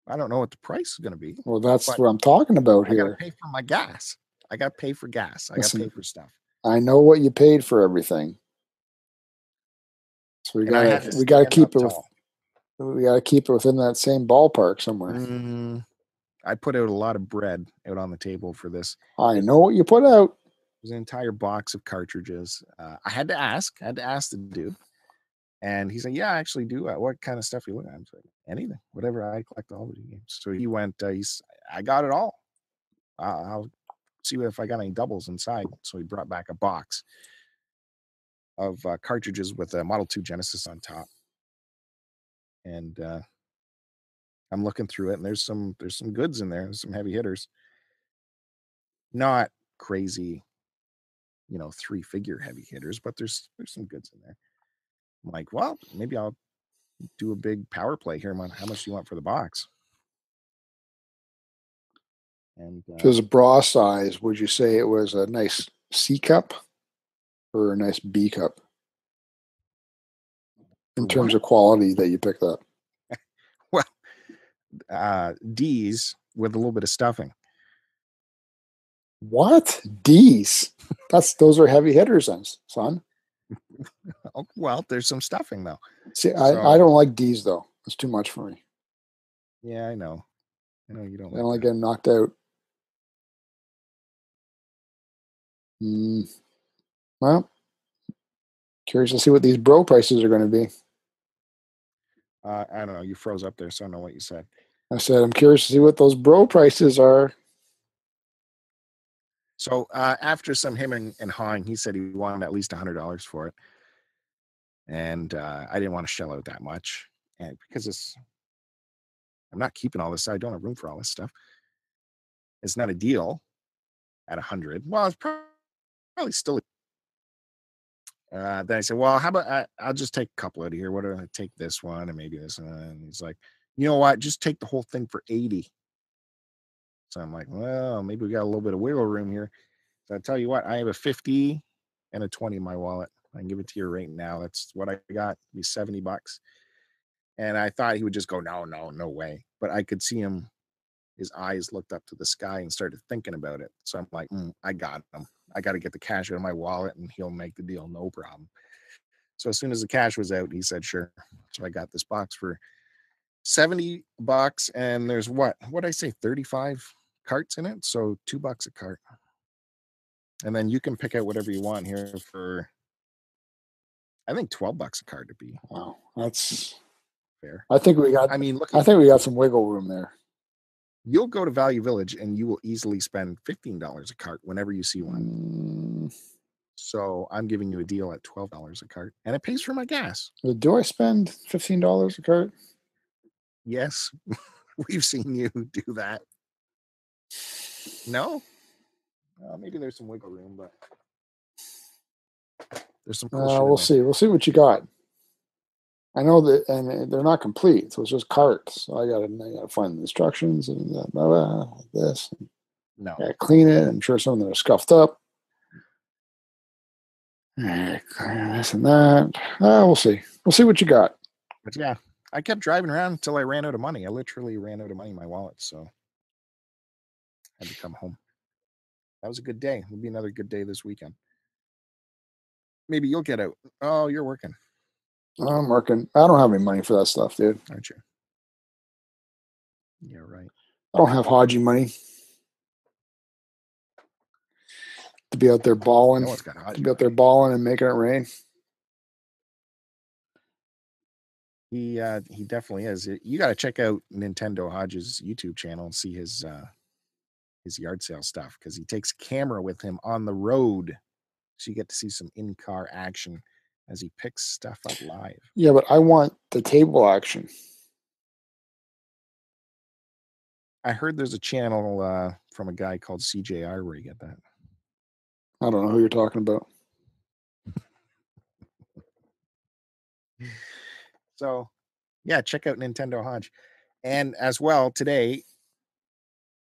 I don't know what the price is going to be. Well, that's what I'm talking about here. I got to pay for my gas. I got to pay for gas. I got to pay for stuff. I know what you paid for everything. So we gotta keep it within that same ballpark somewhere. I put out a lot of bread out on the table for this. I know what you put out. It was an entire box of cartridges. I had to ask the dude, and he said, "Yeah, I actually do. What kind of stuff are you looking at?" I was like, "Anything, whatever. I collect all the games." So he went, "I got it all. I'll see if I got any doubles inside." So he brought back a box of cartridges with a Model 2 Genesis on top, and I'm looking through it, and there's some goods in there, some heavy hitters. Not crazy, you know, three-figure heavy hitters, but there's some goods in there. I'm like, well, maybe I'll do a big power play here. How much do you want for the box? And if it was a bra size, would you say it was a nice C cup or a nice B cup in terms of quality that you picked up? Well, D's with a little bit of stuffing. What? D's? Those are heavy hitters, son. Well, there's some stuffing, though. See, I don't like D's, though. It's too much for me. Yeah, I know. I know you don't. I don't like getting knocked out. Well, curious to see what these bro prices are going to be. I don't know. You froze up there, so I don't know what you said. I said I'm curious to see what those bro prices are. So after some hemming and hawing, he said he wanted at least $100 for it, and I didn't want to shell out that much, and because I'm not keeping all this. I don't have room for all this stuff. It's not a deal at $100. Well, it's probably still. Then I said, well, how about I'll just take a couple out of here. What do I take this one and maybe this one? And he's like, you know what? Just take the whole thing for $80. So I'm like, well, maybe we got a little bit of wiggle room here. So I tell you what, I have a 50 and a 20 in my wallet. I can give it to you right now. That's what I got. It'd be $70. And I thought he would just go, no way. But I could see him, his eyes looked up to the sky and started thinking about it. So I'm like, I got him. I got to get the cash out of my wallet and he'll make the deal. No problem. So as soon as the cash was out, he said, sure. So I got this box for $70. And there's what'd I say? 35 carts in it. So $2 a cart. And then you can pick out whatever you want here for, I think $12 a cart to be. Wow. That's fair. I think we got some wiggle room there. You'll go to Value Village and you will easily spend $15 a cart whenever you see one. So I'm giving you a deal at $12 a cart, and it pays for my gas. Do I spend $15 a cart? Yes. We've seen you do that. No? Well, maybe there's some wiggle room, but there's some. We'll see. We'll see what you got. I know that, and they're not complete, so it's just carts. So I gotta find the instructions and this. No, I gotta clean it. I'm sure some of them are scuffed up. Clean this and that. We'll see. We'll see what you got. But yeah, I kept driving around until I ran out of money. I literally ran out of money in my wallet, so I had to come home. That was a good day. It'll be another good day this weekend. Maybe you'll get out. Oh, you're working. I'm working. I don't have any money for that stuff, dude. Aren't you? Yeah, right. I don't have Haji money to be out there balling. No one's got Haji to be out there balling and making it rain. He definitely is. You got to check out Nintendo Hodge's YouTube channel and see his yard sale stuff, because he takes camera with him on the road, so you get to see some in-car action as he picks stuff up live. Yeah, but I want the table action. I heard there's a channel from a guy called CJR where you get that. I don't know who you're talking about. So, yeah, check out Nintendo Hodge. And as well, today,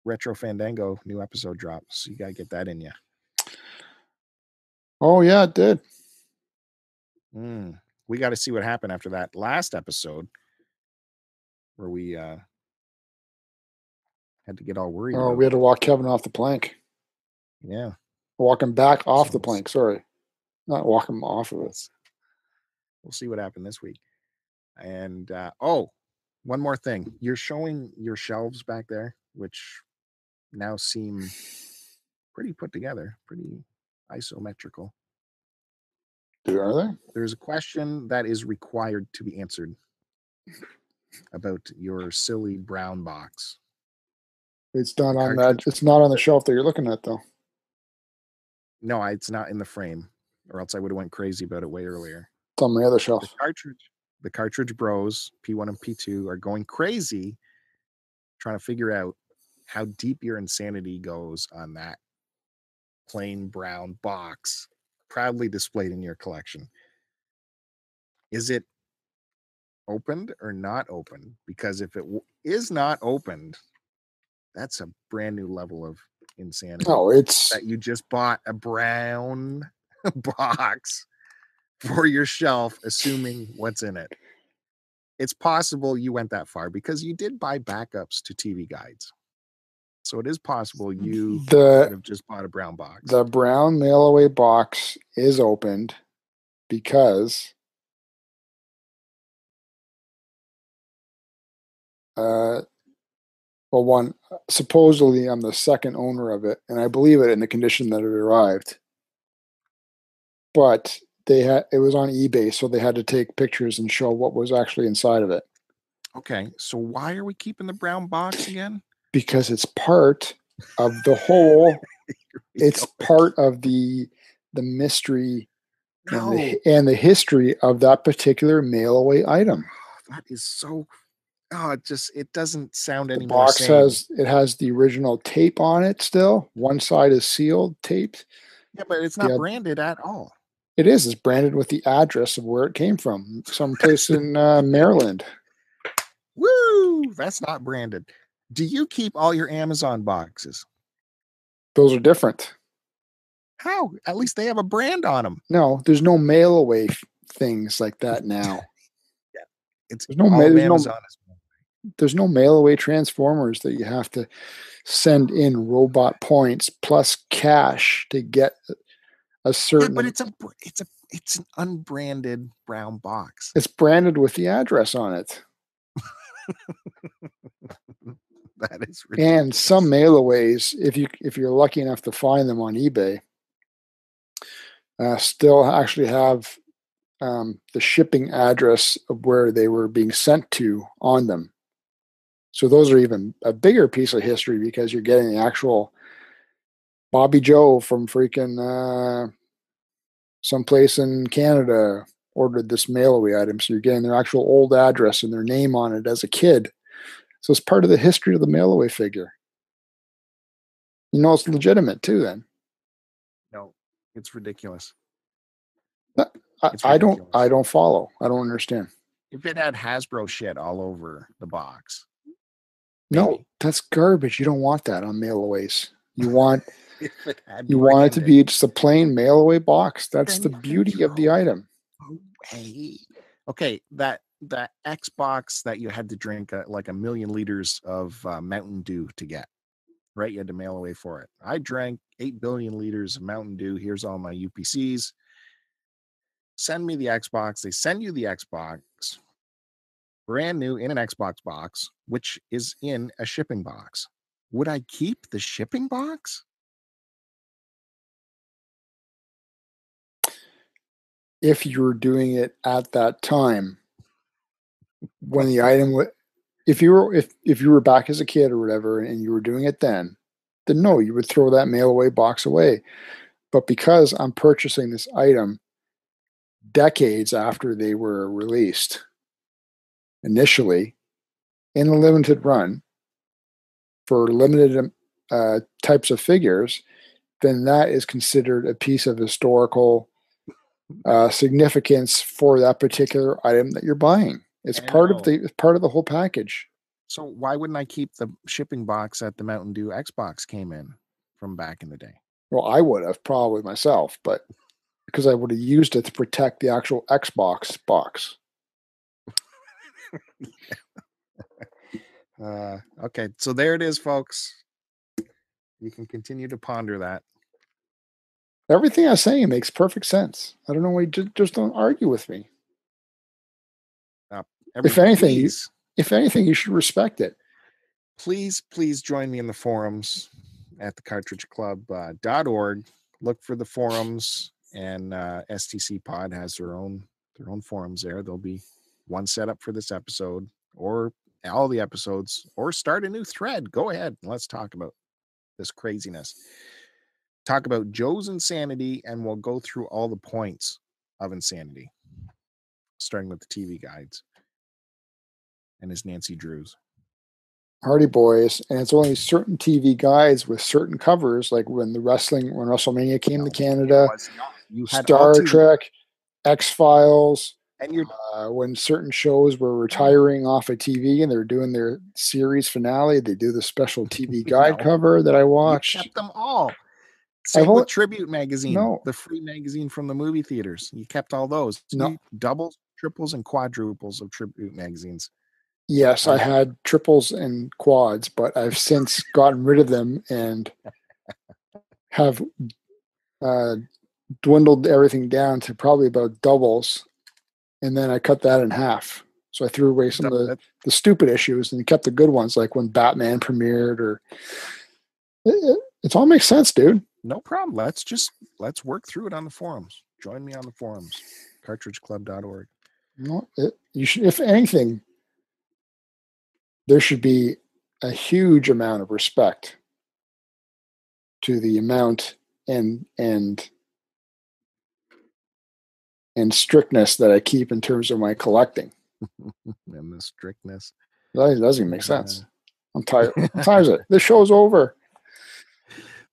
Retro Fandango, new episode drops. So you got to get that in you. Oh, yeah, it did. We got to see what happened after that last episode where we had to get all worried. Oh, we had to walk Kevin off the plank. Yeah. Walk him back off the plank. Sorry. Not walk him off of us. We'll see what happened this week. And oh, one more thing. You're showing your shelves back there, which now seem pretty put together, pretty isometrical. Are there? There's a question that is required to be answered about your silly brown box. It's not on that. It's not on the shelf that you're looking at, though. No, it's not in the frame, or else I would have went crazy about it way earlier. It's on the other shelf. The Cartridge Bros, P1 and P2, are going crazy trying to figure out how deep your insanity goes on that plain brown box proudly displayed in your collection. Is it opened or not opened? Because if it is not opened, that's a brand new level of insanity. Oh, it's that you just bought a brown box for your shelf, assuming what's in it. It's possible you went that far because you did buy backups to TV guides. So it is possible you could have just bought a brown box. The brown mail-away box is opened because well, one, supposedly I'm the second owner of it, and I believe it in the condition that it arrived. But they had it was on eBay, so they had to take pictures and show what was actually inside of it. Okay, so why are we keeping the brown box again? Because it's part of the whole. It's part of the mystery and the history of that particular mail-away item. Oh, that is so. Oh, it doesn't sound any more sane. The box has the original tape on it still. One side is sealed, taped. Yeah, but it's not branded at all. It is. It's branded with the address of where it came from, someplace in Maryland. Woo! That's not branded. Do you keep all your Amazon boxes? Those are different. How? At least they have a brand on them. No, there's no mail away things like that now. Yeah, there's no mail away Transformers that you have to send in robot points plus cash to get a certain. Yeah, but it's an unbranded brown box. It's branded with the address on it. That is ridiculous. And some mailaways, if you're lucky enough to find them on eBay, still actually have the shipping address of where they were being sent to on them. So those are even a bigger piece of history because you're getting the actual Bobby Joe from freaking someplace in Canada ordered this mailaway item. So you're getting their actual old address and their name on it as a kid. So it's part of the history of the mail-away figure. You know, it's legitimate too, then. No, it's ridiculous. I don't follow. I don't understand. If it had Hasbro shit all over the box. Maybe. No, that's garbage. You don't want that on mail-aways. You want it to be just a plain mail-away box. That's the beauty of the item. Away. Okay, that Xbox that you had to drink like 1 million liters of Mountain Dew to get, right? You had to mail away for it. I drank 8 billion liters of Mountain Dew. Here's all my UPCs. Send me the Xbox. They send you the Xbox, brand new in an Xbox box, which is in a shipping box. Would I keep the shipping box? If you were doing it at that time, when the item, if you were back as a kid or whatever, and you were doing it then no, you would throw that mail away box away. But because I'm purchasing this item decades after they were released, initially in a limited run for limited types of figures, then that is considered a piece of historical significance for that particular item that you're buying. It's part of the whole package. So why wouldn't I keep the shipping box that the Mountain Dew Xbox came in from back in the day? Well, I would have probably myself, but because I would have used it to protect the actual Xbox box. Okay, so there it is, folks. You can continue to ponder that. Everything I'm saying makes perfect sense. I don't know why you just don't argue with me. If anything, you should respect it. Please join me in the forums at the cartridgeclub.org. Look for the forums, and STC Pod has their own forums there. There'll be one set up for this episode or all the episodes, or start a new thread. Go ahead and let's talk about this craziness. Talk about Joe's insanity, and we'll go through all the points of insanity, starting with the TV guides and his Nancy Drews. Hardy Boys, and it's only certain TV guides with certain covers, like when WrestleMania came to Canada, you had Star Trek, X-Files, and when certain shows were retiring off of TV and they're doing their series finale, they do the special TV guide cover that I watched. You kept them all. Same with Tribute Magazine, the free magazine from the movie theaters. You kept all those. No, doubles, triples, and quadruples of Tribute magazines. Yes, I had triples and quads, but I've since gotten rid of them and have dwindled everything down to probably about doubles. And then I cut that in half. So I threw away some of the stupid issues and kept the good ones, like when Batman premiered. Or it all makes sense, dude. No problem. Let's work through it on the forums. Join me on the forums, cartridgeclub.org. You should, if anything, there should be a huge amount of respect to the amount and strictness that I keep in terms of my collecting. And the strictness. That doesn't make sense. I'm tired. What time is it? This show's over.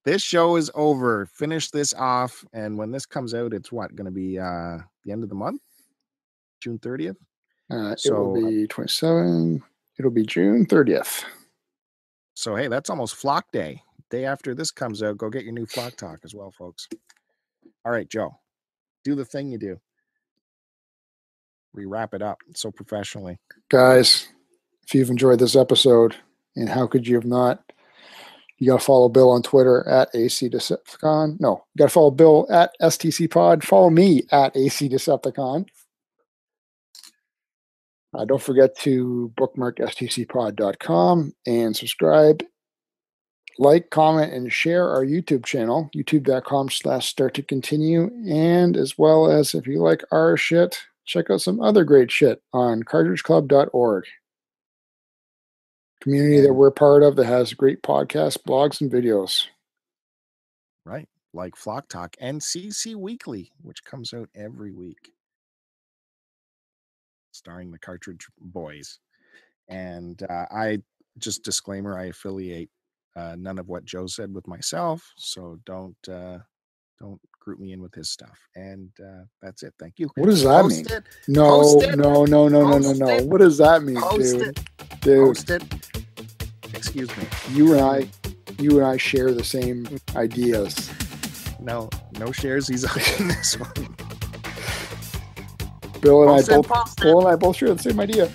This show is over. Finish this off. And when this comes out, it's what? Going to be the end of the month? June 30th? It will be 27... It'll be June 30th. So, hey, that's almost Flock Day. Day after this comes out, go get your new Flock Talk as well, folks. All right, Joe, do the thing you do. We wrap it up so professionally. Guys, if you've enjoyed this episode, and how could you have not, you got to follow Bill on Twitter at AC Decepticon. No, you got to follow Bill at STC Pod. Follow me at AC Decepticon. Don't forget to bookmark stcpod.com and subscribe, like, comment, and share our YouTube channel, youtube.com/starttocontinue. And as well as, if you like our shit, check out some other great shit on cartridgeclub.org. Community that we're part of that has great podcasts, blogs, and videos. Right. Like Flock Talk and CC Weekly, which comes out every week, starring the Cartridge Boys. And I just disclaimer, I affiliate none of what Joe said with myself, so don't group me in with his stuff. And that's it. Thank you. What does that mean? No. What does that mean, dude? Excuse me. You and I share the same ideas. No shares. He's on this one. Bill and I both share the same idea.